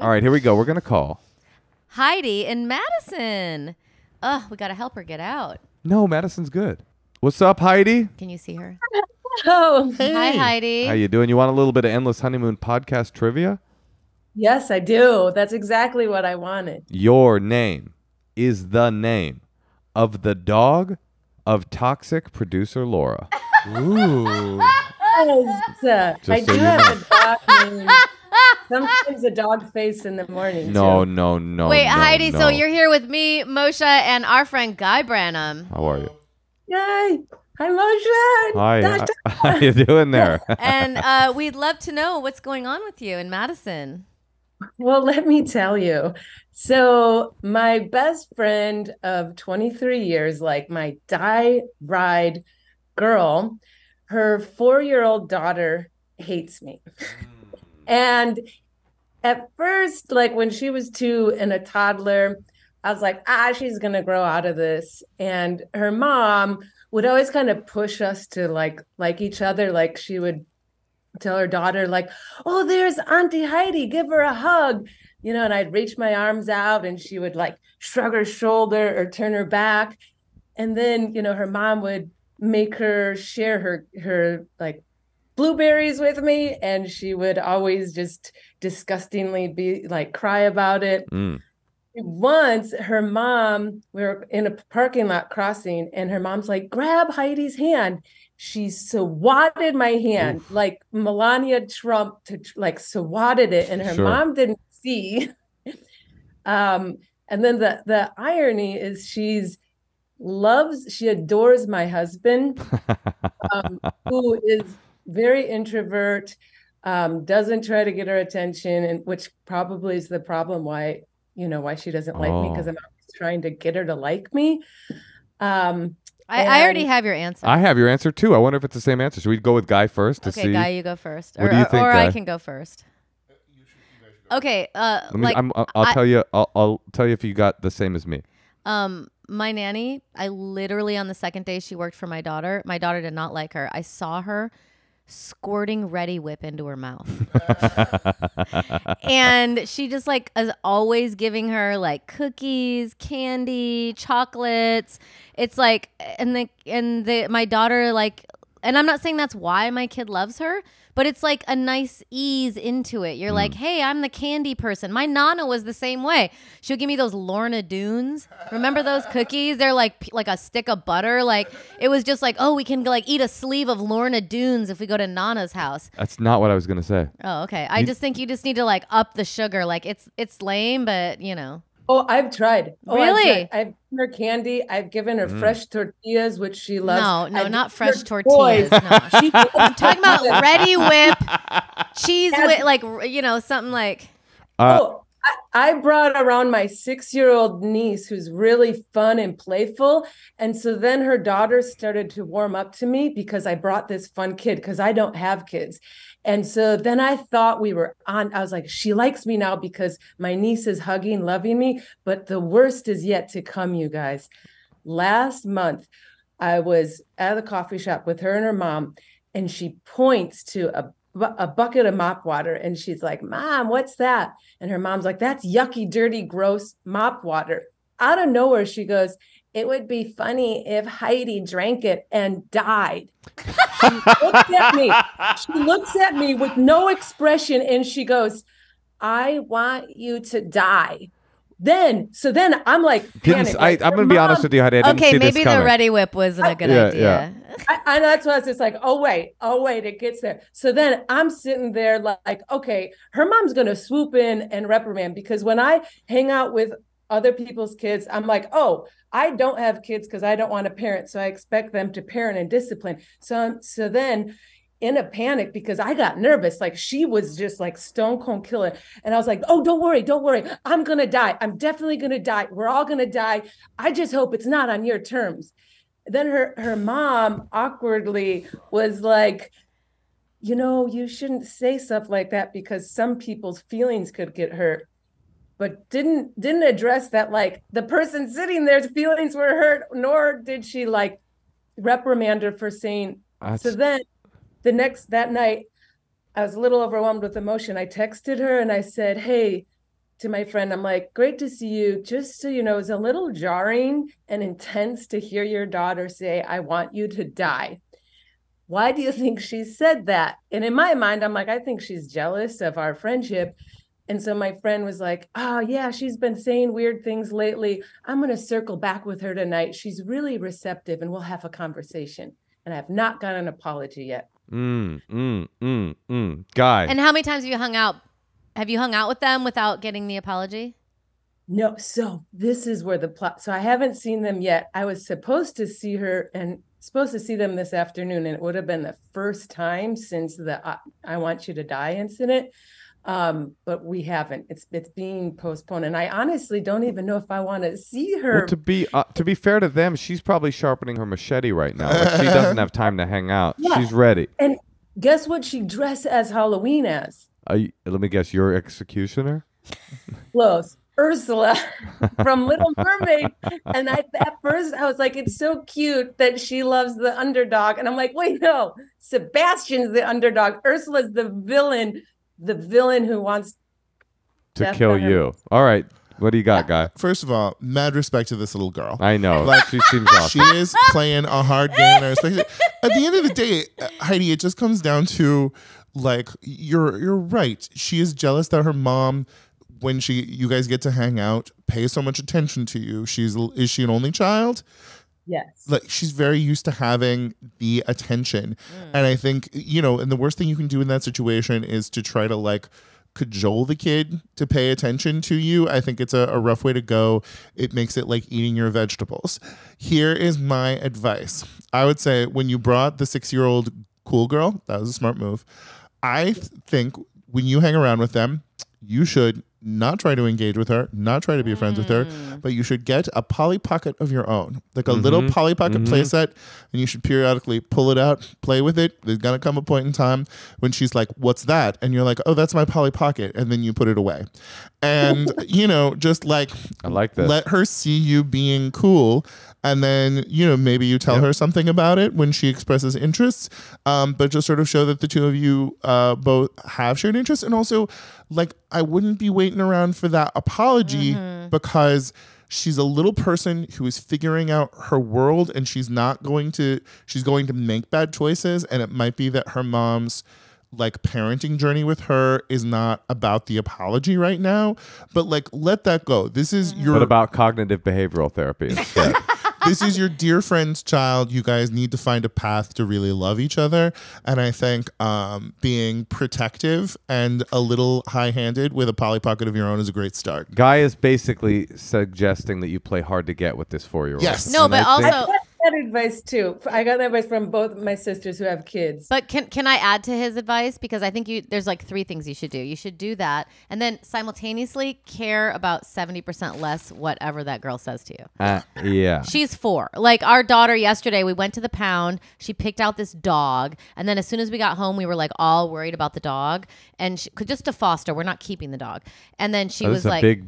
All right, here we go. We're going to call Heidi in Madison. Ugh, we got to help her get out. No, Madison's good. What's up, Heidi? Can you see her? Hello. Hey. Hi, Heidi. How you doing? You want a little bit of Endless Honeymoon podcast trivia? Yes, I do. That's exactly what I wanted. Your name is the name of the dog of toxic producer Laura. Ooh. Yes. I do have a dog named. Sometimes a dog face in the morning. No. Wait, Heidi, so you're here with me, Moshe, and our friend Guy Branum. How are you? Yay. Hi, Moshe. Hi. How you doing there? And we'd love to know what's going on with you in Madison. Well, let me tell you. So my best friend of 23 years, like my die-ride girl, her 4-year-old daughter hates me. And at first, like when she was 2 and a toddler, I was like, she's going to grow out of this. And her mom would always kind of push us to like each other. Like she would tell her daughter, like, oh, there's Auntie Heidi, give her a hug. You know, and I'd reach my arms out and she would like shrug her shoulder or turn her back. And then, you know, her mom would make her share her like blueberries with me. And she would always just disgustingly be like, cry about it. Mm. Once her mom, we were in a parking lot crossing and her mom's like, grab Heidi's hand. She swatted my hand. Oof. Like Melania Trump swatted it. And her mom didn't see. And then the irony is she adores my husband, who is very introvert, doesn't try to get her attention, and which probably is the problem why she doesn't like me, because I'm always trying to get her to like me. I already have your answer. I have your answer too. I wonder if it's the same answer. Should we go with Guy first? Okay, Guy, you go first. What do you think, or Guy? I can go first. Okay, I'll tell you if you got the same as me. My nanny, I literally on the second day she worked for my daughter. My daughter did not like her. I saw her squirting Reddy Whip into her mouth, and she just like is always giving her like cookies, candy, chocolates. It's like, and my daughter like. And I'm not saying that's why my kid loves her, but it's like a nice ease into it. You're like, hey, I'm the candy person. My Nana was the same way. She'll give me those Lorna Doones. Remember those cookies? They're like a stick of butter. Like it was just like, oh, we can like eat a sleeve of Lorna Doones if we go to Nana's house. That's not what I was gonna say. Oh, okay. I just think you just need to like up the sugar. Like it's lame, but you know. Oh, I've tried. Really? I've given her candy. I've given her fresh tortillas, which she loves. No, not fresh tortillas. No. I'm talking about Reddy Whip, cheese whip, like, you know, something like. Oh, I brought around my 6-year-old niece who's really fun and playful. And so then her daughter started to warm up to me because I brought this fun kid because I don't have kids. And so then I thought we were on. I was like, she likes me now because my niece is hugging, loving me. But the worst is yet to come, you guys. Last month, I was at the coffee shop with her and her mom, and she points to a bucket of mop water. And she's like, Mom, what's that? And her mom's like, that's yucky, dirty, gross mop water. Out of nowhere, she goes, it would be funny if Heidi drank it and died. She looks at me. She looks at me with no expression. And she goes, I want you to die. So then I'm like, I'm going to be honest with you, Heidi. Okay, maybe the Ready Whip wasn't a good idea. Yeah. I know, that's why I was just like, oh, wait, it gets there. So then I'm sitting there like, okay, her mom's going to swoop in and reprimand, because when I hang out with other people's kids, I'm like, oh, I don't have kids because I don't want to parent. So I expect them to parent and discipline. So then in a panic, because I got nervous, like she was just like stone cold killer. And I was like, oh, don't worry. I'm going to die. I'm definitely going to die. We're all going to die. I just hope it's not on your terms. Then her mom awkwardly was like, you know, you shouldn't say stuff like that because some people's feelings could get hurt. But didn't address that, like the person sitting there's feelings were hurt, nor did she like reprimand her for saying. So then that night, I was a little overwhelmed with emotion. I texted her and I said, hey, to my friend, I'm like, great to see you. Just so you know, it's a little jarring and intense to hear your daughter say, I want you to die. Why do you think she said that? And in my mind, I'm like, I think she's jealous of our friendship. And so my friend was like, oh, yeah, she's been saying weird things lately. I'm going to circle back with her tonight. She's really receptive and we'll have a conversation. And I have not gotten an apology yet. Guy. And how many times have you hung out? Have you hung out with them without getting the apology? No. So this is where the plot. So I haven't seen them yet. I was supposed to see her and supposed to see them this afternoon. And it would have been the first time since the I want you to die incident. But we haven't. It's being postponed, and I honestly don't even know if I want to see her. Well, to be fair to them, she's probably sharpening her machete right now. Like she doesn't have time to hang out. Yeah. She's ready. And guess what? She dressed as Halloween as. Let me guess. Your executioner. Close. Ursula from Little Mermaid. And at first I was like, it's so cute that she loves the underdog, and I'm like, wait, no, Sebastian's the underdog. Ursula's the villain. The villain who wants to kill you. All right. What do you got, Guy? First of all, mad respect to this little girl. I know. Like, she seems awesome. She is playing a hard game. At the end of the day, Heidi, it just comes down to, like, you're right. She is jealous that her mom, when you guys get to hang out, pays so much attention to you. Is she an only child? Yes. Like, she's very used to having the attention. And I think, you know, and the worst thing you can do in that situation is to try to, like, cajole the kid to pay attention to you. I think it's a rough way to go. It makes it like eating your vegetables. Here is my advice. I would say when you brought the 6-year-old cool girl, that was a smart move. I think when you hang around with them, you should not try to engage with her, not try to be friends with her, but you should get a Polly Pocket of your own, like a little Polly Pocket playset, and you should periodically pull it out, play with it. There's going to come a point in time when she's like, what's that? And you're like, oh, that's my Polly Pocket. And then you put it away. And, you know, just like, I like this. Let her see you being cool. And then, you know, maybe you tell her something about it when she expresses interests, but just sort of show that the two of you both have shared interests. And also, like, I wouldn't be waiting around for that apology because she's a little person who is figuring out her world, and she's going to make bad choices. And it might be that her mom's, like, parenting journey with her is not about the apology right now, but, like, let that go. This is your... What about cognitive behavioral therapy instead? This is your dear friend's child. You guys need to find a path to really love each other. And I think being protective and a little high-handed with a Polly Pocket of your own is a great start. Guy is basically suggesting that you play hard to get with this 4-year-old. Yes. No, and but I also... that advice too. I got that advice from both my sisters who have kids. But can I add to his advice? Because I think there's like three things you should do. You should do that and then simultaneously care about 70% less whatever that girl says to you. Yeah. She's 4. Like our daughter yesterday, we went to the pound. She picked out this dog. And then as soon as we got home, we were like all worried about the dog. And she, just to foster, we're not keeping the dog. And then she was like...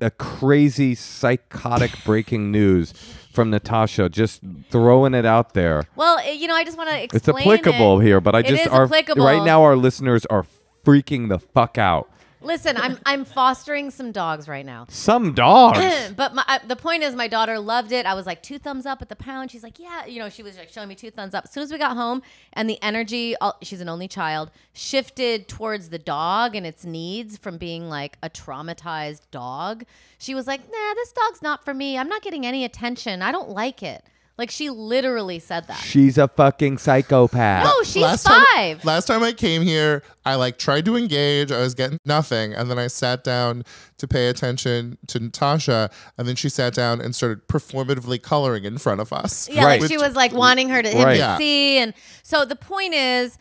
A crazy psychotic breaking news from Natasha, just throwing it out there. Well, you know, I just want to explain. It's applicable here, but right now our listeners are freaking the fuck out. Listen, I'm fostering some dogs right now. Some dogs. But the point is, my daughter loved it. I was like 2 thumbs up at the pound. She's like, yeah, you know, she was like showing me 2 thumbs up. As soon as we got home, and the energy, she's an only child, shifted towards the dog and its needs from being like a traumatized dog. She was like, nah, this dog's not for me. I'm not getting any attention. I don't like it. Like, she literally said that. She's a fucking psychopath. No, she's 5. Last time I came here, I, like, tried to engage. I was getting nothing. And then I sat down to pay attention to Natasha. And then she sat down and started performatively coloring in front of us. Yeah, right. Like she was, like, wanting her to see. And so the point is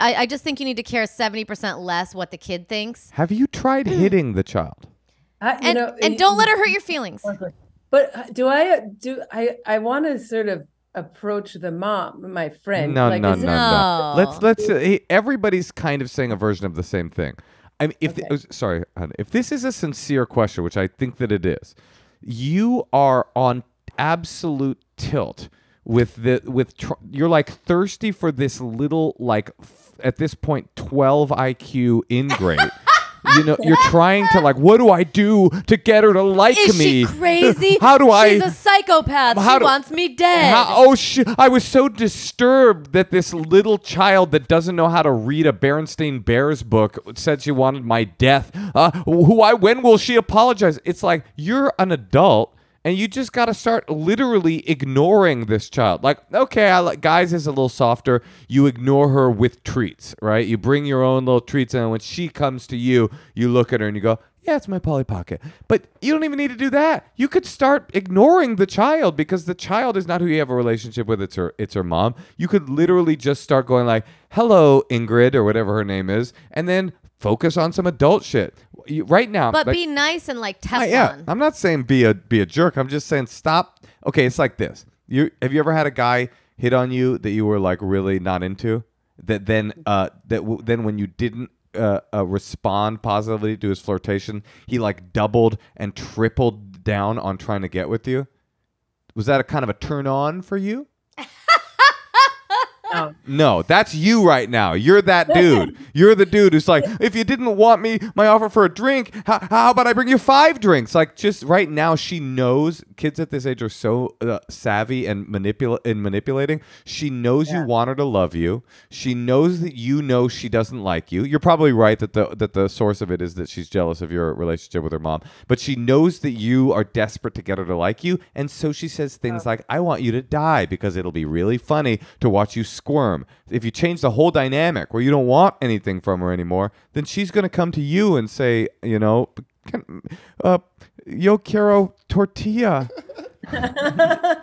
I just think you need to care 70% less what the kid thinks. Have you tried hitting the child? And don't let her hurt your feelings. But I want to sort of approach the mom, my friend. No. Let's everybody's kind of saying a version of the same thing. I mean, sorry, honey, if this is a sincere question, which I think that it is, you are on absolute tilt with you're like thirsty for this little, like, at this point 12 IQ ingrate. You know, you're trying to, like, what do I do to get her to like me? Is she crazy? How do I? She's a psychopath. She wants me dead. I was so disturbed that this little child that doesn't know how to read a Berenstain Bears book said she wanted my death. When will she apologize? It's like, you're an adult. And you just got to start literally ignoring this child. Like, okay, guys is a little softer. You ignore her with treats, right? You bring your own little treats, and when she comes to you, you look at her and you go, yeah, it's my Polly Pocket. But you don't even need to do that. You could start ignoring the child because the child is not who you have a relationship with. It's her mom. You could literally just start going like, hello, Ingrid, or whatever her name is, and then focus on some adult shit right now. But like, be nice and like test on. I'm not saying be a jerk. I'm just saying stop. Okay, it's like this. Have you ever had a guy hit on you that you were like really not into? That then when you didn't respond positively to his flirtation, he like doubled and tripled down on trying to get with you. Was that a kind of a turn on for you? No, that's you right now. You're that dude. You're the dude who's like, if you didn't want me, my offer for a drink, how about I bring you 5 drinks? Like, just right now, she knows kids at this age are so savvy and manipulating. She knows you want her to love you. She knows that you know she doesn't like you. You're probably right that the source of it is that she's jealous of your relationship with her mom. But she knows that you are desperate to get her to like you. And so she says things like, I want you to die because it'll be really funny to watch you squirm. If you change the whole dynamic where you don't want anything from her anymore, then she's going to come to you and say, you know, yo quiero tortilla.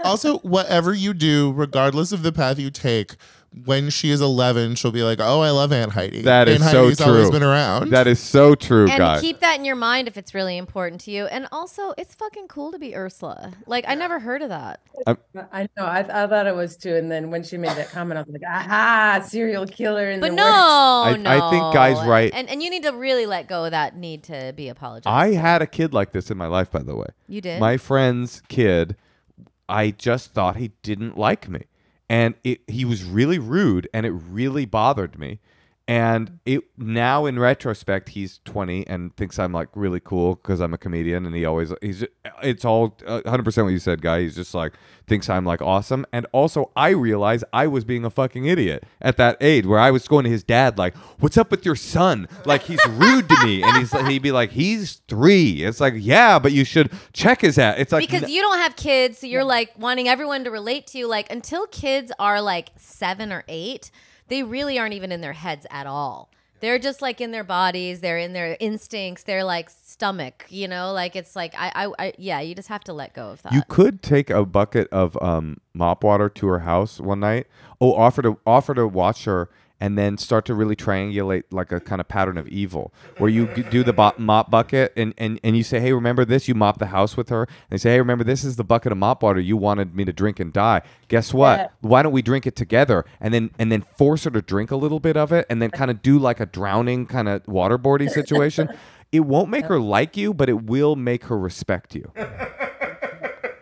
Also, whatever you do, regardless of the path you take, when she is 11, she'll be like, oh, I love Aunt Heidi. That is so true. Always been around. That is so true, guys. And keep that in your mind if it's really important to you. And also, it's fucking cool to be Ursula. Like, I never heard of that. I know. I thought it was too. And then when she made that comment, I was like, aha, serial killer in the works. But no. I think Guy's right. And you need to really let go of that need to be apologized. I had a kid like this in my life, by the way. You did? My friend's kid, I just thought he didn't like me. And he was really rude, and it really bothered me. And now, in retrospect, he's 20 and thinks I'm like really cool because I'm a comedian. And it's all 100% what you said, Guy. He's just like thinks I'm like awesome. And also, I realized I was being a fucking idiot at that age, where I was going to his dad like, "What's up with your son? Like he's rude to me." And he'd be like, "He's 3." It's like, yeah, but you should check his ass. It's like because you don't have kids, so you're like wanting everyone to relate to you. Like until kids are like 7 or 8. They really aren't even in their heads at all. They're just like in their bodies, they're in their instincts, they're like stomach, you know, like it's like I yeah, you just have to let go of that. You could take a bucket of mop water to her house one night. Oh, offer to watch her and then start to really triangulate like a kind of pattern of evil where you do the mop bucket and you say, hey, remember this? You mop the house with her. And they say, hey, remember this is the bucket of mop water you wanted me to drink and die. Guess what? Yeah. Why don't we drink it together? And then force her to drink a little bit of it and then kind of do like a drowning kind of waterboardy situation. It won't make her like you, but it will make her respect you. All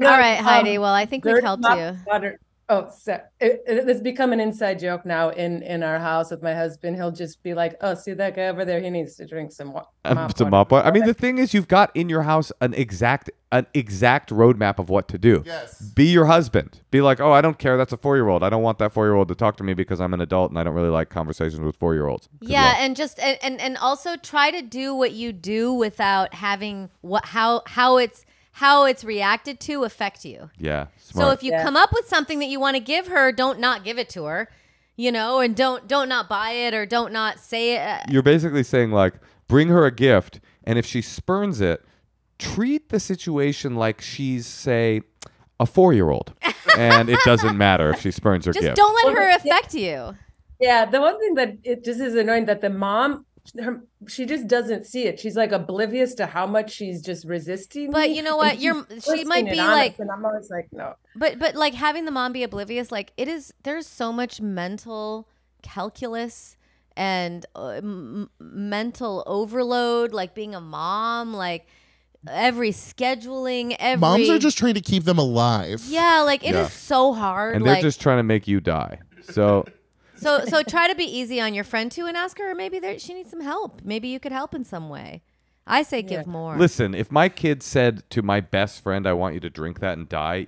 right, Heidi. Well, I think we've helped you. Water. Oh, so it's become an inside joke now in our house with my husband. He'll just be like, oh, see that guy over there? He needs to drink some water. I mean, the thing is, you've got in your house an exact roadmap of what to do. Yes. Be your husband. Be like, oh, I don't care. That's a 4-year-old. I don't want that 4-year-old to talk to me because I'm an adult and I don't really like conversations with 4-year-olds. Yeah. And just and also try to do what you do without having how it's reacted to affect you. Yeah. Smart. So if you come up with something that you want to give her, don't not give it to her, you know, and don't not buy it or don't not say it. You're basically saying like, bring her a gift. And if she spurns it, treat the situation like she's, say, a 4-year-old. And it doesn't matter if she spurns her gift. Just don't let her affect you. Yeah. The one thing that it just is annoying that the mom... she just doesn't see it. She's like oblivious to how much she's just resisting. But you know what? She might be like, and I'm always like, no. But like having the mom be oblivious, like it is. There's so much mental calculus and mental overload, like being a mom, like every scheduling. Moms are just trying to keep them alive. Yeah, like it is so hard, and they're just trying to make you die. So. So try to be easy on your friend, too, and ask her maybe she needs some help. Maybe you could help in some way. I say give more. Listen, if my kid said to my best friend, I want you to drink that and die,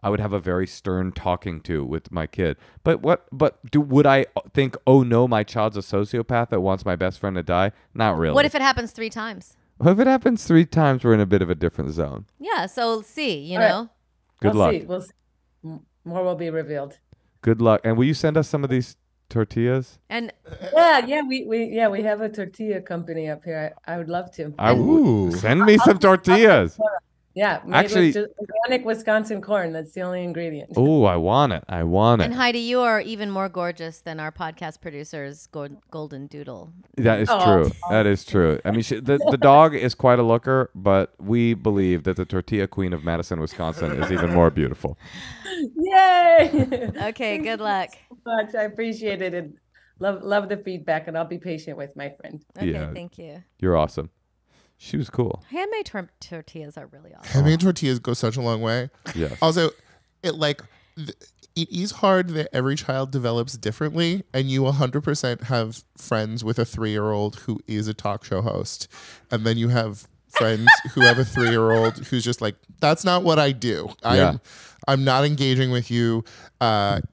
I would have a very stern talking to with my kid. But would I think, oh, no, my child's a sociopath that wants my best friend to die? Not really. What if it happens 3 times? Well, if it happens 3 times, we're in a bit of a different zone. Yeah, so we'll see, you know. Good luck. See. We'll see. More will be revealed. Good luck. And will you send us some of these tortillas? And we have a tortilla company up here. I would love to. Send me some tortillas. Yeah, actually, just organic Wisconsin corn. That's the only ingredient. Oh, I want it. I want it. And Heidi, you are even more gorgeous than our podcast producer's golden doodle. That is true. That is true. I mean, the dog is quite a looker, but we believe that the tortilla queen of Madison, Wisconsin, is even more beautiful. Yay! Okay, good luck. Thank you so much. I appreciate it and love the feedback, and I'll be patient with my friend. Okay, thank you. You're awesome. She was cool. Handmade tortillas are really awesome. Handmade tortillas go such a long way. Yes. Also, it is hard that every child develops differently, and you 100% have friends with a 3-year-old who is a talk show host, and then you have friends who have a 3-year-old who's just like, that's not what I do. I'm not engaging with you. I'm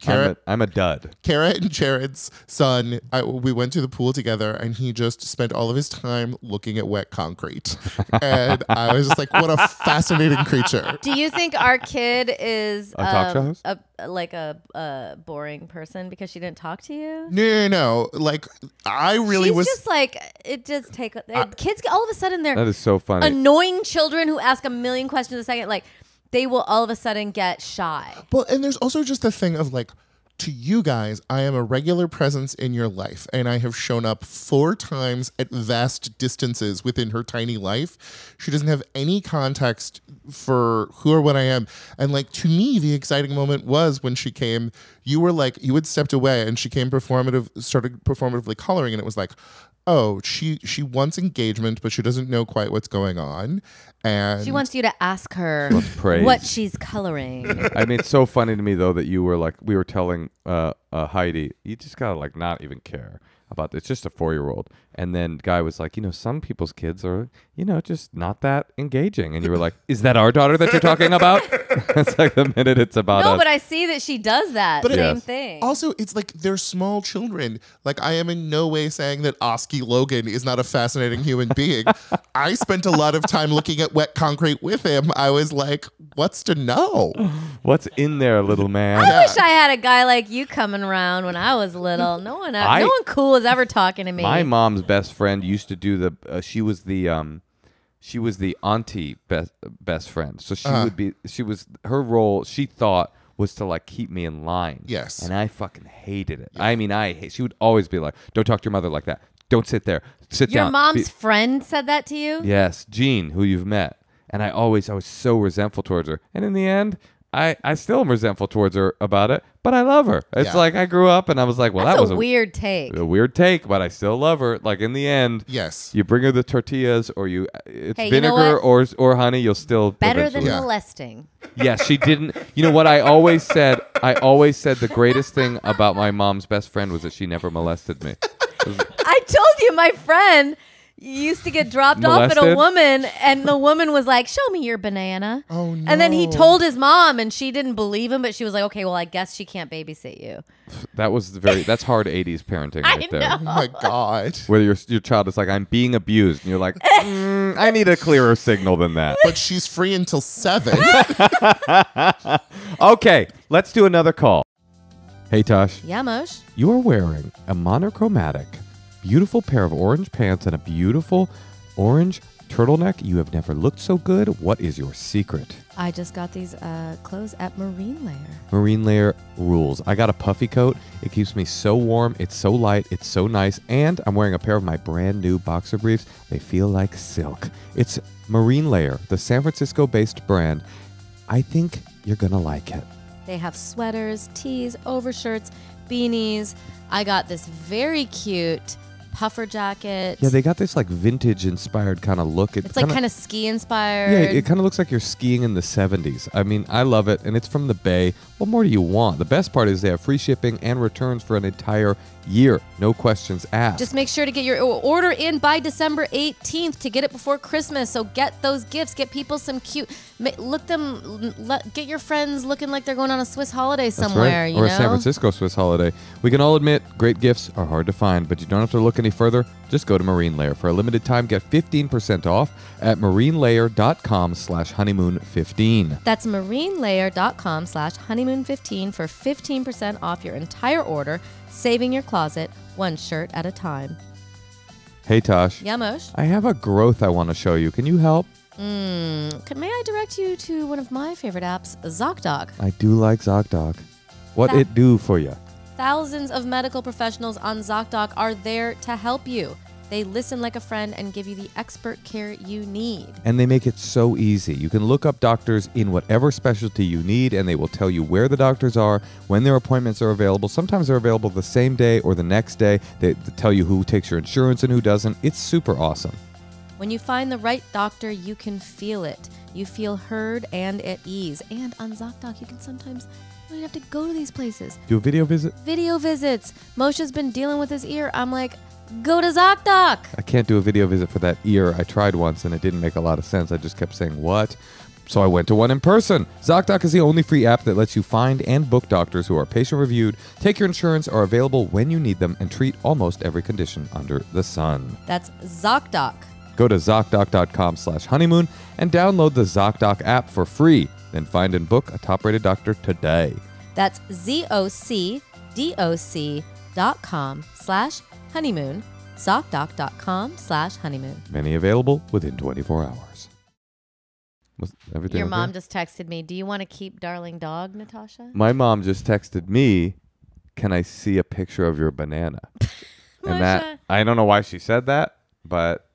a dud. Kara and Jared's son, we went to the pool together, and he just spent all of his time looking at wet concrete. And I was just like, what a fascinating creature. Do you think our kid is a talk show host? Like a boring person because she didn't talk to you? No. Like, I really was just like, it just take kids all of a sudden they're... That is so funny. Annoying children who ask a million questions a second, like... They will all of a sudden get shy. Well, and there's also just the thing of like, to you guys, I am a regular presence in your life, and I have shown up 4 times at vast distances within her tiny life. She doesn't have any context for who or what I am. And like, to me, the exciting moment was when she came, you were like, you had stepped away and she came started performatively coloring, and it was like, oh, she wants engagement, but she doesn't know quite what's going on. And she wants you to ask her what she's coloring. I mean, it's so funny to me, though, that you were like, we were telling Heidi, you just got to like not even care about this. It's just a 4-year-old. And then Guy was like, you know, some people's kids are, you know, just not that engaging. And you were like, is that our daughter that you're talking about? It's like the minute it's about us. No, but I see that she does that same thing. Also, it's like they're small children. Like, I am in no way saying that Oski Logan is not a fascinating human being. I spent a lot of time looking at wet concrete with him. I was like, what's to know? What's in there, little man? I wish I had a guy like you coming around when I was little. No one, no one cool is ever talking to me. My mom's best friend used to do the. She was the auntie best friend. So she would be. She was her role. She thought was to like keep me in line. Yes. And I fucking hated it. Yeah. I mean, she would always be like, "Don't talk to your mother like that. Don't sit there. Sit down." Your mom's friend said that to you? Yes, Jean, who you've met. And I was so resentful towards her. And in the end, I still am resentful towards her about it, but I love her. It's like I grew up and I was like, well, that was a weird take. A weird take, but I still love her. Like in the end, yes, you bring her the tortillas or vinegar or honey, you'll still eventually. Better than molesting. Yeah, she didn't. You know what I always said? I always said the greatest thing about my mom's best friend was that she never molested me. I told you my friend used to get dropped off at a woman, and the woman was like, "Show me your banana." Oh no! And then he told his mom, and she didn't believe him, but she was like, "Okay, well, I guess she can't babysit you." That was that's hard '80s parenting right there. I know. Oh my god! Where your child is like, "I'm being abused," and you're like, "I need a clearer signal than that." But she's free until 7. Okay, let's do another call. Hey Tosh. Yeah, Moshe. You're wearing a monochromatic, beautiful pair of orange pants and a beautiful orange turtleneck. You have never looked so good. What is your secret? I just got these clothes at Marine Layer. Marine Layer rules. I got a puffy coat. It keeps me so warm. It's so light. It's so nice. And I'm wearing a pair of my brand new boxer briefs. They feel like silk. It's Marine Layer, the San Francisco-based brand. I think you're going to like it. They have sweaters, tees, overshirts, beanies. I got this very cute puffer jacket. Yeah, they got this like vintage inspired kind of look. It's like kind of ski inspired. Yeah, it kind of looks like you're skiing in the 70s. I mean, I love it, and it's from the Bay. What more do you want? The best part is they have free shipping and returns for an entire year. No questions asked. Just make sure to get your order in by December 18th to get it before Christmas. So get those gifts. Get people some cute get your friends looking like they're going on a Swiss holiday somewhere, you know? Or a San Francisco Swiss holiday. We can all admit great gifts are hard to find, but you don't have to look any further. Just go to Marine Layer. For a limited time, get 15% off at marinelayer.com/honeymoon15. That's marinelayer.com/honeymoon15 for 15% off your entire order, saving your closet one shirt at a time. Hey, Tosh. Yeah, Moshe? I have a growth I want to show you. Can you help? May I direct you to one of my favorite apps, ZocDoc? I do like ZocDoc. What it do for you? Thousands of medical professionals on ZocDoc are there to help you. They listen like a friend and give you the expert care you need. And they make it so easy. You can look up doctors in whatever specialty you need, and they will tell you where the doctors are, when their appointments are available. Sometimes they're available the same day or the next day. They tell you who takes your insurance and who doesn't. It's super awesome. When you find the right doctor, you can feel it. You feel heard and at ease. And on ZocDoc, you can sometimes don't have to go to these places. Do a video visit? Video visits. Moshe's been dealing with his ear. I'm like, go to ZocDoc. I can't do a video visit for that ear. I tried once and it didn't make a lot of sense. I just kept saying, what? So I went to one in person. ZocDoc is the only free app that lets you find and book doctors who are patient-reviewed, take your insurance, are available when you need them, and treat almost every condition under the sun. That's ZocDoc. Go to ZocDoc.com/honeymoon and download the ZocDoc app for free. Then find and book a top-rated doctor today. That's ZocDoc.com/honeymoon. ZocDoc.com/honeymoon. Many available within 24 hours. Your mom just texted me. Do you want to keep darling dog, Natasha? My mom just texted me, can I see a picture of your banana? And that, I don't know why she said that, but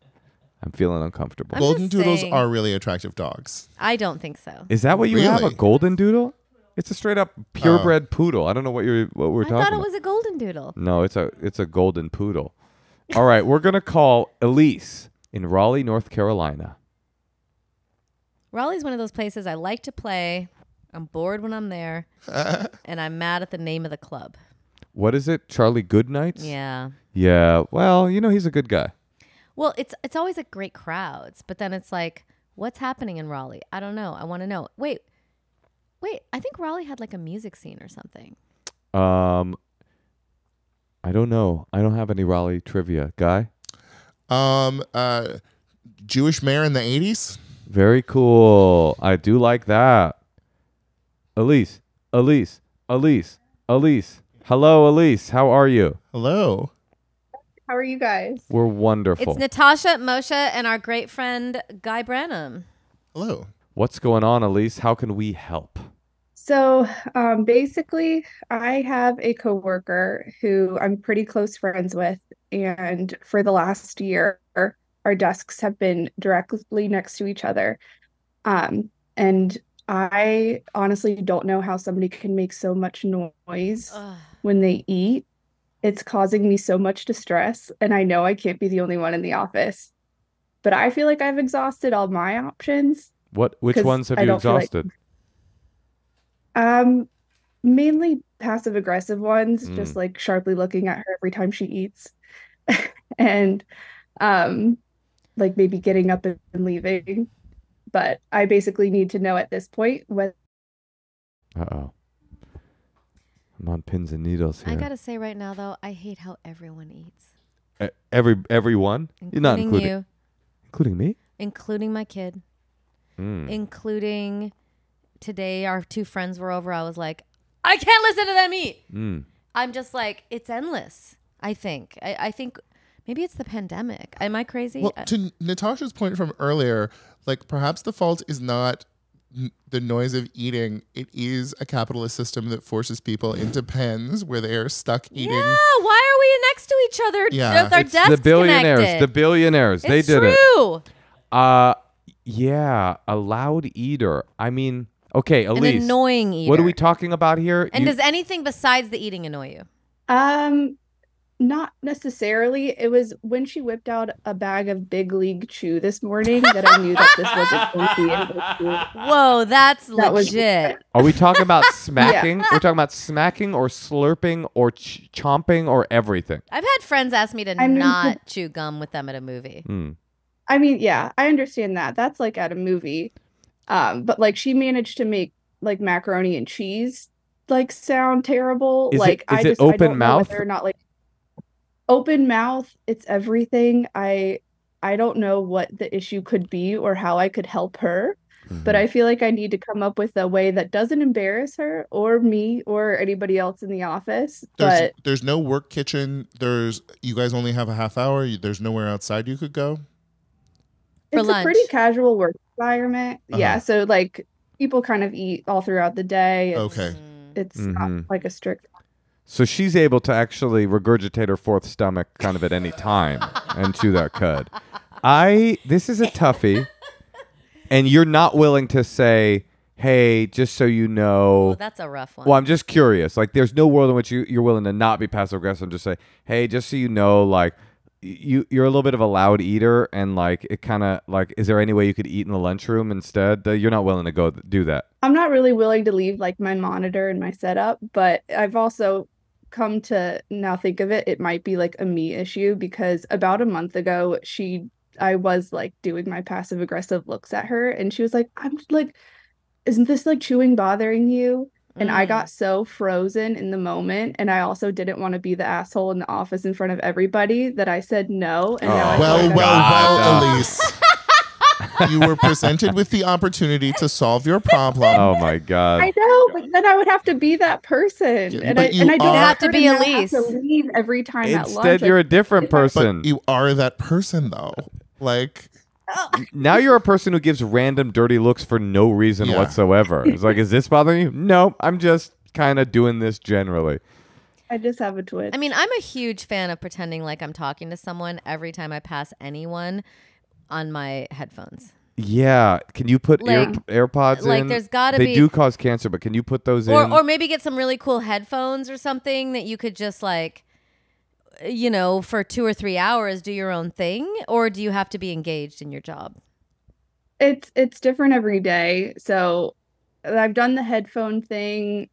I'm feeling uncomfortable. Golden doodles are really attractive dogs. I don't think so. Is that what you have, a golden doodle? It's a straight up purebred poodle. I don't know what we're talking about. I thought it was a golden doodle. No, it's a golden poodle. All right, we're going to call Elise in Raleigh, North Carolina. Raleigh's one of those places I like to play. I'm bored when I'm there. And I'm mad at the name of the club. What is it? Charlie Goodnights? Yeah. Yeah. Well, you know, he's a good guy. Well, it's always like great crowds, but then it's like, what's happening in Raleigh? I don't know. I want to know. Wait, Wait, I think Raleigh had like a music scene or something. I don't know. I don't have any Raleigh trivia. Guy? Jewish mayor in the 80s? Very cool. I do like that. Elise. Hello, Elise. How are you? Hello. How are you guys? We're wonderful. It's Natasha, Moshe, and our great friend, Guy Branum. Hello. What's going on, Elise? How can we help? So basically, I have a coworker who I'm pretty close friends with. And for the last year, our desks have been directly next to each other. And I honestly don't know how somebody can make so much noise when they eat. It's causing me so much distress, and I know I can't be the only one in the office. But I feel like I've exhausted all my options. Which ones have you exhausted? Like, mainly passive-aggressive ones, just like sharply looking at her every time she eats. And like maybe getting up and leaving. But I basically need to know at this point whether... Uh-oh. I'm on pins and needles here. I gotta say right now, though, I hate how everyone eats. Everyone? Including you. Including me? Including my kid. Including today, our two friends were over. I was like, I can't listen to them eat. I'm just like, it's endless, I think. I think maybe it's the pandemic. Am I crazy? Well, to Natasha's point from earlier, like perhaps the fault is not the noise of eating. It is a capitalist system that forces people into pens where they are stuck eating. Yeah, why are we next to each other? Yeah, with our desks connected? The billionaires, they did it. It's true. Yeah, a loud eater. I mean, okay, Elise. An annoying eater. What are we talking about here? And does anything besides the eating annoy you? Not necessarily. It was when she whipped out a bag of Big League Chew this morning that I knew that this wasn't going to be. Whoa, that legit. Are we talking about smacking? Yeah. We're talking about smacking or slurping or chomping or everything. I've had friends ask me to not chew gum with them at a movie. I mean, yeah, I understand that. That's like at a movie. But like she managed to make like macaroni and cheese like sound terrible. Open mouth, it's everything. I don't know what the issue could be or how I could help her, but I feel like I need to come up with a way that doesn't embarrass her or me or anybody else in the office. There's no work kitchen. You guys only have a half hour. There's nowhere outside you could go. It's a pretty casual work environment. Yeah, so like people kind of eat all throughout the day. It's not like a strict. So she's able to actually regurgitate her fourth stomach kind of at any time and chew that cud. This is a toughie, and you're not willing to say, hey, just so you know. Well, that's a rough one. Well, I'm just curious. Like, there's no world in which you're willing to not be passive-aggressive and just say, hey, just so you know, like, you're a little bit of a loud eater, and like it kind of like, is there any way you could eat in the lunchroom instead? You're not willing to go do that. I'm not really willing to leave like my monitor and my setup, but I've also come to now think of it, it might be like a me issue, because about a month ago I was like doing my passive aggressive looks at her, and she was like, I'm like, isn't this like chewing bothering you? And I got so frozen in the moment, and I also didn't want to be the asshole in the office in front of everybody that I said no. And now well, Elise. You were presented with the opportunity to solve your problem. Oh my God. I know, but then I would have to be that person. Yeah, and I don't have to be Elise. I have to leave every time at lunch. Instead, you're a different person. But you are that person, though. Like... Now you're a person who gives random dirty looks for no reason whatsoever. It's like, is this bothering you? No, I'm just kind of doing this generally. I just have a twitch. I mean, I'm a huge fan of pretending like I'm talking to someone every time I pass anyone on my headphones. Yeah. Can you put like, AirPods in? Like, there's got to be... They do cause cancer, but can you put those in? Or maybe get some really cool headphones or something that you could just like... you know, for 2 or 3 hours, do your own thing, or do you have to be engaged in your job? It's different every day. So I've done the headphone thing.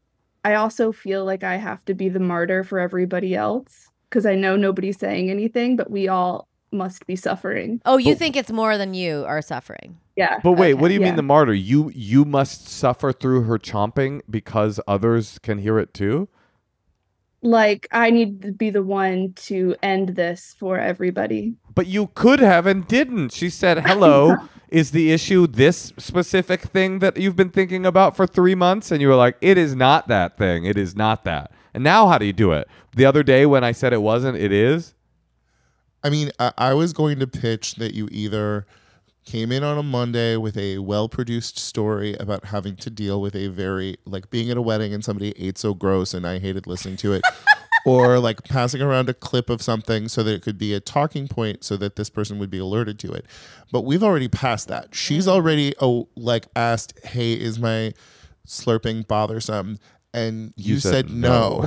I also feel like I have to be the martyr for everybody else, because I know nobody's saying anything, but we all must be suffering. Oh, you think it's more than you are suffering? Yeah. But wait, okay. What do you mean the martyr? You must suffer through her chomping because others can hear it too? Like, I need to be the one to end this for everybody. But you could have and didn't. She said, hello, is the issue this specific thing that you've been thinking about for 3 months? And you were like, it is not that thing. It is not that. And now how do you do it? The other day when I said it wasn't, it is? I mean, I was going to pitch that you either came in on a Monday with a well-produced story about having to deal with a very, like, being at a wedding and somebody ate so gross and I hated listening to it. Or like passing around a clip of something so that it could be a talking point so that this person would be alerted to it. But we've already passed that. She's already like asked, hey, is my slurping bothersome? And you said no.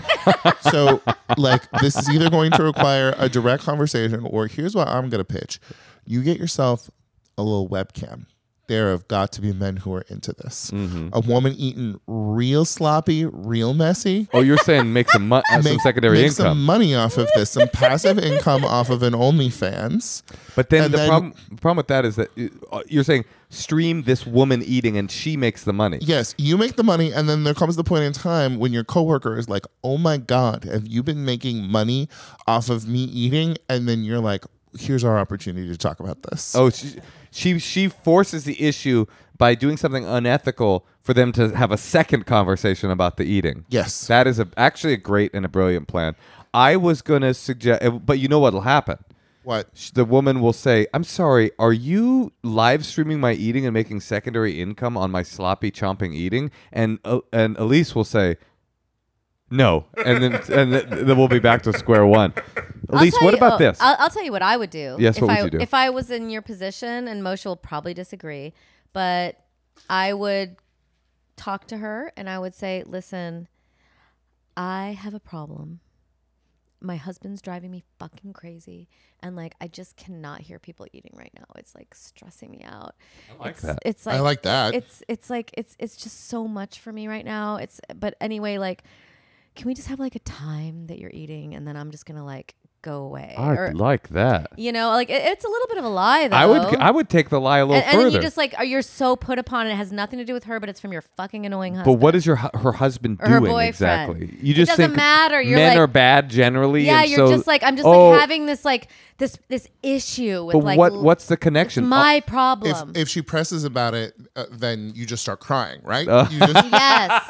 So like this is either going to require a direct conversation or here's what I'm going to pitch. You get yourself a little webcam. There have got to be men who are into this. Mm-hmm. A woman eating real sloppy, real messy. Oh, you're saying make some, some secondary income. Make some money off of this, some passive income off of an OnlyFans. But then the problem with that is that you're saying stream this woman eating and she makes the money. Yes, you make the money, and then there comes the point in time when your coworker is like, oh my God, have you been making money off of me eating? And then you're like, here's our opportunity to talk about this. Oh, she forces the issue by doing something unethical for them to have a second conversation about the eating. Yes. That is actually a great and a brilliant plan. I was going to suggest, but you know what'll happen? What? The woman will say, I'm sorry, are you live streaming my eating and making secondary income on my sloppy chomping eating? And Elise will say, no. And then we'll be back to square one. Elise, what about this? I'll tell you what I would do. Yes, what would you do? If I was in your position, and Moshe will probably disagree, but I would talk to her and I would say, listen, I have a problem. My husband's driving me fucking crazy. And like, I just cannot hear people eating right now. It's like stressing me out. I like that. It's like, I like that. It's like, it's just so much for me right now. But anyway, like, can we just have like a time that you're eating and then I'm just going to like go away? I like that. You know, like it's a little bit of a lie though. I would take the lie a little further. And you just like, you're so put upon, it has nothing to do with her, but it's from your fucking annoying husband. But what is her husband or doing her exactly? You just think matter. You're men like, are bad generally. Yeah, and you're so, just like, I'm just like having this like, this issue with like, what's the connection? It's my problem. If she presses about it, then you just start crying, right? You just yes.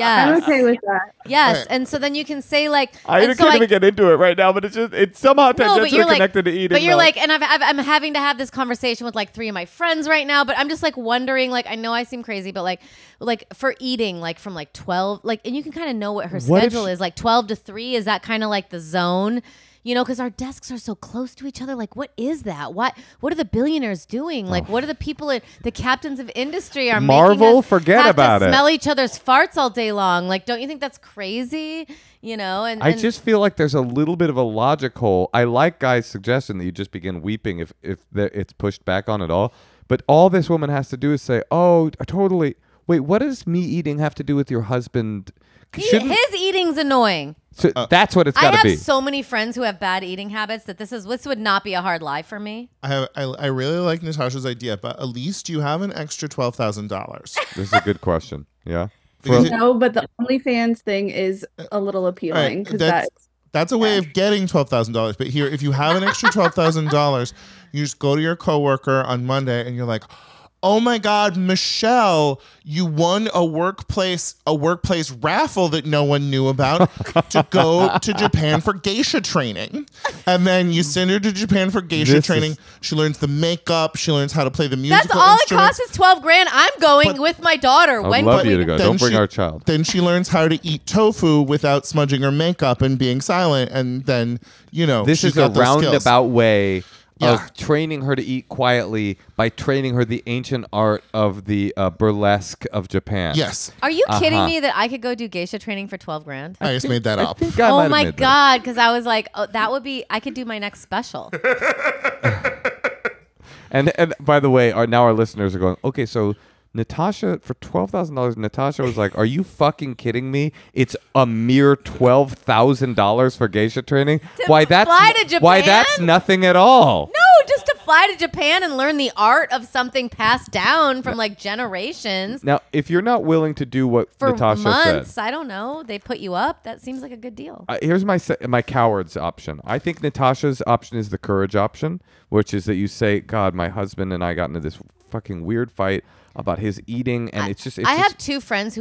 I'm okay with that. Yes, and so then you can say like, I can't even get into it right now, but it's just somehow tangentially connected to eating. But you're like, and I'm having to have this conversation with like 3 of my friends right now, but I'm just like wondering, like I know I seem crazy, but like for eating, like from like 12, like, and you can kind of know what her schedule is, like 12 to 3. Is that kind of like the zone? You know, because our desks are so close to each other. Like, what is that? What are the billionaires doing? Like, what are the people, the captains of industry are Marvel, forget about it. Smell each other's farts all day long. Like, don't you think that's crazy? You know, and I just feel like there's a little bit of a logic hole. I like Guy's suggestion that you just begin weeping if it's pushed back on at all. But all this woman has to do is say, oh, totally. Wait, what does me eating have to do with your husband? His eating's annoying. So that's what it's got to be. I have so many friends who have bad eating habits that this would not be a hard lie for me. I really like Natasha's idea, but at least you have an extra $12,000. This is a good question. Yeah. No, but the OnlyFans thing is a little appealing because that's a way of getting $12,000. But here, if you have an extra $12,000, you just go to your coworker on Monday and you're like, oh my God, Michelle, you won a workplace raffle that no one knew about to go to Japan for geisha training. And then you send her to Japan for geisha training. She learns the makeup. She learns how to play the musical instruments. That's all it costs is $12,000. I'm going with my daughter. I'd love you to go. Don't bring our child. Then she learns how to eat tofu without smudging her makeup and being silent. And then, you know, this is a roundabout way of training her to eat quietly by training her the ancient art of the burlesque of Japan. Yes. Are you kidding me that I could go do geisha training for $12,000? I just made that up. Oh my God, because I was like, oh, that would be, I could do my next special. And by the way, now our listeners are going, okay, so Natasha, for $12,000, Natasha was like, are you fucking kidding me? It's a mere $12,000 for geisha training? Why, that's nothing at all. No, just to fly to Japan and learn the art of something passed down from, like, generations. Now, if you're not willing to do what Natasha months, said. I don't know. They put you up. That seems like a good deal. Here's my coward's option. I think Natasha's option is the courage option, which is that you say, God, my husband and I got into this fucking weird fight about his eating, and I have two friends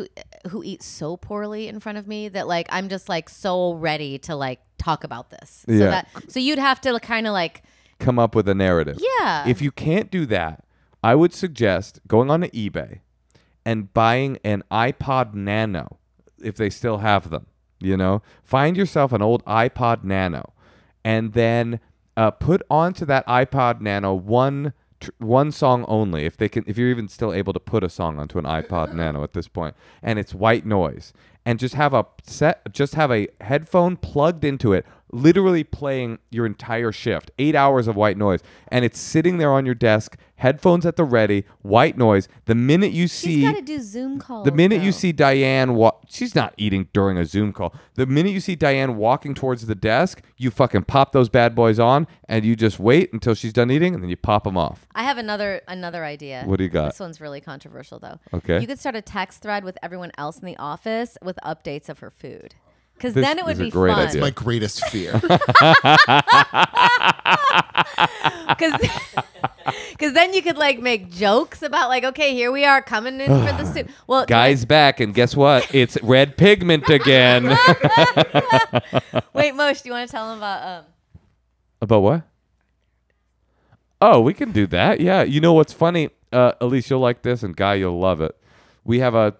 who eat so poorly in front of me that, like, I'm just, like, so ready to, like, talk about this. Yeah. So you'd have to kind of, like, come up with a narrative. Yeah. If you can't do that, I would suggest going on to eBay and buying an iPod Nano if they still have them. You know, find yourself an old iPod Nano, and then put onto that iPod Nano one song only, if you're even still able to put a song onto an iPod Nano at this point, and it's white noise, and just have a headphone plugged into it, literally playing your entire shift, 8 hours of white noise, and it's sitting there on your desk, headphones at the ready, white noise. The minute you see, she's got to do Zoom calls. The minute you see Diane, she's not eating during a Zoom call. The minute you see Diane walking towards the desk, you fucking pop those bad boys on, and you just wait until she's done eating, and then you pop them off. I have another idea. What do you got? This one's really controversial, though. Okay, you could start a text thread with everyone else in the office with updates of her food. Because then it would be fun. That's my greatest fear. Because then you could, like, make jokes about, like, okay, here we are coming in for the soup. Well, Guy's back, and guess what? It's red pigment again. Wait, Moshe, do you want to tell him about what? Oh, we can do that. Yeah. You know what's funny? Elise, you'll like this, and Guy, you'll love it. We have a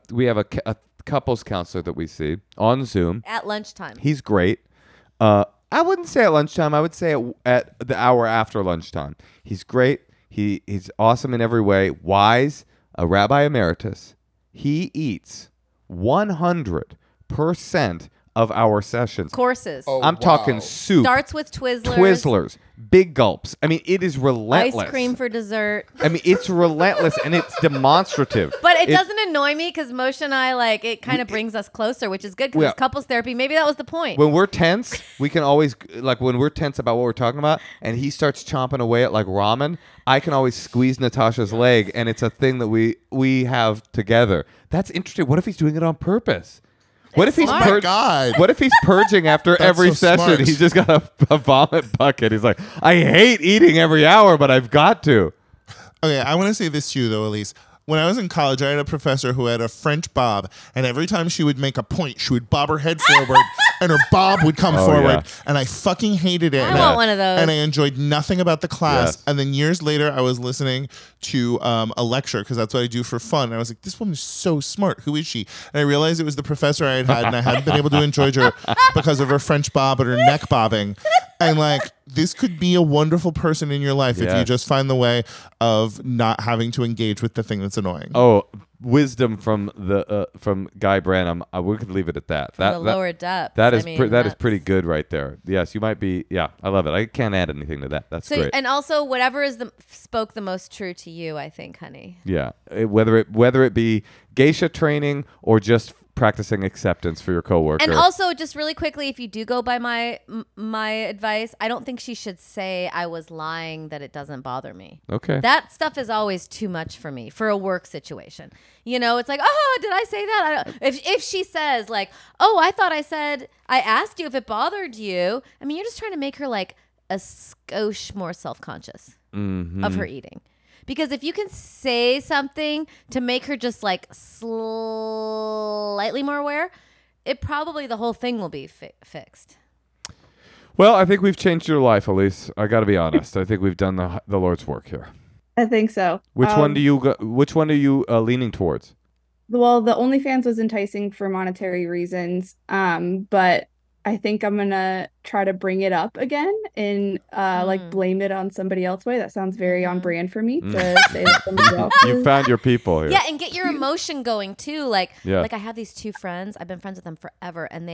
couples counselor that we see on Zoom at lunchtime. He's great. I wouldn't say at lunchtime. I would say at the hour after lunchtime. He's great. He's awesome in every way. Wise, a rabbi emeritus. He eats 100% of our sessions. Courses. Oh, I'm talking soup. Starts with Twizzlers. Big gulps. I mean, it is relentless. Ice cream for dessert. I mean, it's relentless, and it's demonstrative. But it doesn't annoy me, because Moshe and I, like, it kind of brings us closer, which is good, because it's couples therapy. Maybe that was the point. When we're tense, we can always, like, when we're tense about what we're talking about, and he starts chomping away at, like, ramen, I can always squeeze Natasha's leg, and it's a thing that we have together. That's interesting. What if he's doing it on purpose? What if he's What if he's purging after every session? Smart. He's just got a vomit bucket. He's like, I hate eating every hour, but I've got to. Okay, I want to say this to you, though, Elise. When I was in college, I had a professor who had a French bob, and every time she would make a point, she would bob her head forward, and her bob would come forward, and I fucking hated it. I want one of those. And I enjoyed nothing about the class, and then years later, I was listening to a lecture, because that's what I do for fun, and I was like, this woman is so smart. Who is she? And I realized it was the professor I had, and I hadn't been able to enjoy her because of her French bob and her neck bobbing. And, like, this could be a wonderful person in your life if you just find the way of not having to engage with the thing that's annoying. Oh, wisdom from the from Guy Branum. We could leave it at that. That is pretty good right there. Yes, you might be. Yeah, I love it. I can't add anything to that. That's great. And also, whatever spoke the most true to you, I think, honey. Yeah, whether it be geisha training or just practicing acceptance for your coworker. And also, just really quickly, if you do go by my advice, I don't think she should say I was lying, that it doesn't bother me. Okay. That stuff is always too much for me for a work situation. You know, it's like, oh, did I say that? I don't. If she says, like, oh, I thought I said I asked you if it bothered you. I mean, you're just trying to make her, like, a skosh more self-conscious of her eating. Because if you can say something to make her just, like, slightly more aware, the whole thing will be fixed. Well, I think we've changed your life, Elise. I got to be honest. I think we've done the Lord's work here. I think so. Which one do you? Which one are you leaning towards? Well, the OnlyFans was enticing for monetary reasons, but I think I'm gonna try to bring it up again and like, blame it on somebody else. That sounds very on brand for me to say that somebody else. You found your people here. Yeah, and get your emotion going too. Like, like, I have these two friends. I've been friends with them forever, and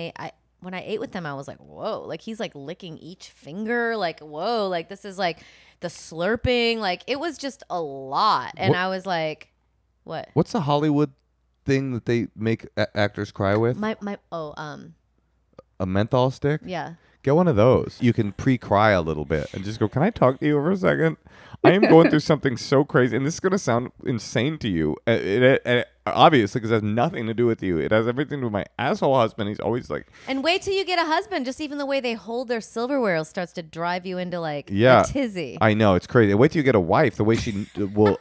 when I ate with them, I was like, whoa! Like, he's, like, licking each finger. Like, whoa! Like, this is, like, the slurping. Like, it was just a lot, and I was like, What? What's the Hollywood thing that they make actors cry with? A menthol stick? Yeah. Get one of those. You can pre-cry a little bit and just go, can I talk to you for a second? I am going through something so crazy. And this is going to sound insane to you. It obviously, because it has nothing to do with you. It has everything to do with my asshole husband. He's always like... And wait till you get a husband. Just even the way they hold their silverware starts to drive you into like a tizzy. I know. It's crazy. Wait till you get a wife. The way she will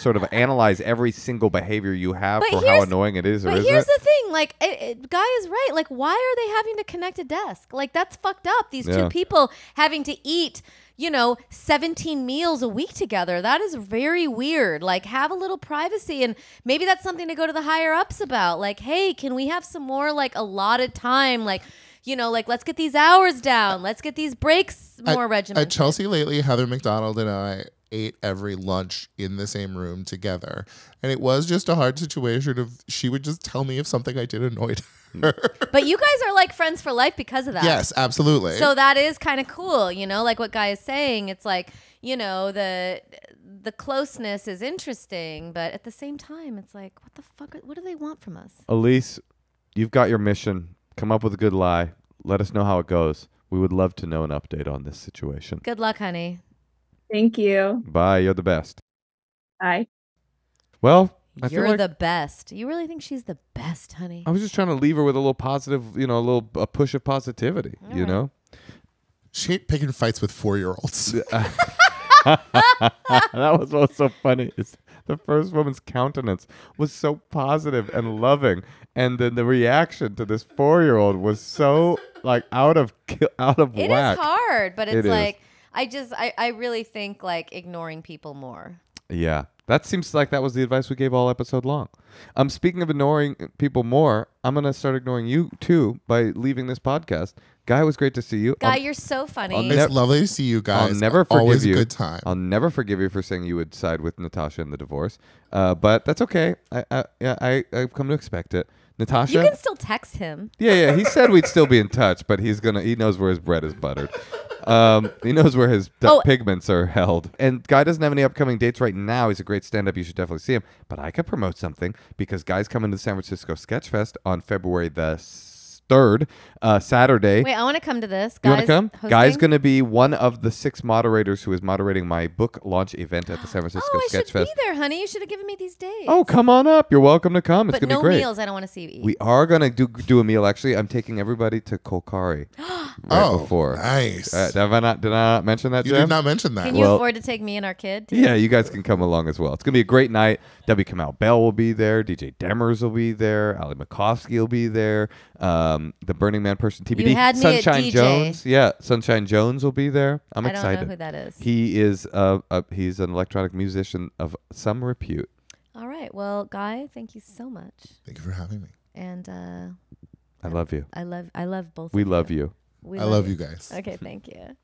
sort of analyze every single behavior you have for how annoying it is. But here's the thing. Like, Guy is right. Like, why are they having to connect a desk? Like, that's fucked up. These two people having to eat... you know, 17 meals a week together. That is very weird. Like, have a little privacy, and maybe that's something to go to the higher ups about. Like, hey, can we have some more like allotted time? Like, you know, like let's get these hours down. Let's get these breaks more regimented. At Chelsea lately, Heather McDonald and I ate every lunch in the same room together. And it was just a hard situation of she would just tell me if something I did annoyed her. But you guys are like friends for life because of that. Yes, absolutely. So that is kind of cool, you know, like what Guy is saying. It's like, you know, the closeness is interesting, but at the same time, it's like, what the fuck? What do they want from us? Elise, you've got your mission. Come up with a good lie. Let us know how it goes. We would love to know an update on this situation. Good luck, honey. Thank you. Bye. You're the best. Bye. Well, you're the best. You really think she's the best, honey? I was just trying to leave her with a little positive, you know, a push of positivity, you know? She ain't picking fights with 4-year-olds. That was what's so funny. Is the first woman's countenance was so positive and loving, and then the reaction to this 4-year-old was so like out of whack. It is hard, but it's like... I really think like ignoring people more. Yeah. That seems like that was the advice we gave all episode long. Speaking of ignoring people more, I'm going to start ignoring you too by leaving this podcast. Guy, it was great to see you. Guy, you're so funny. It's lovely to see you guys. I'll never forgive always you. Always a good time. I'll never forgive you for saying you would side with Natasha in the divorce. But that's okay. I've come to expect it. Natasha? You can still text him. Yeah. He said we'd still be in touch, but he knows where his bread is buttered. He knows where his pigments are held. And Guy doesn't have any upcoming dates right now. He's a great stand-up. You should definitely see him. But I could promote something because Guy's coming to the San Francisco Sketch Fest on February the 3rd, Saturday. Wait, I want to come to this. You want to come? Hosting? Guy's going to be one of the 6 moderators who is moderating my book launch event at the San Francisco Sketch Fest. Oh, I should be there, honey. You should have given me these dates. Oh, come on up. You're welcome to come. It's going to be great. But no meals. I don't want to see you eat. We are going to do a meal, actually. I'm taking everybody to Kolkari before. Nice. Did I not mention that, Jim? You did not mention that. Can you afford to take me and our kid? Yeah, you guys can come along as well. It's going to be a great night. W. Kamau Bell will be there. DJ Demers will be there. Ali Makovsky will be there. The Burning Man person, TBD. You had me Sunshine at DJ. Jones. Yeah, Sunshine Jones will be there. I'm excited. I don't know who that is. He is he's an electronic musician of some repute. All right. Well, Guy, thank you so much. Thank you for having me. And I love you. I love both of you. We love you. I love you guys. Okay, thank you.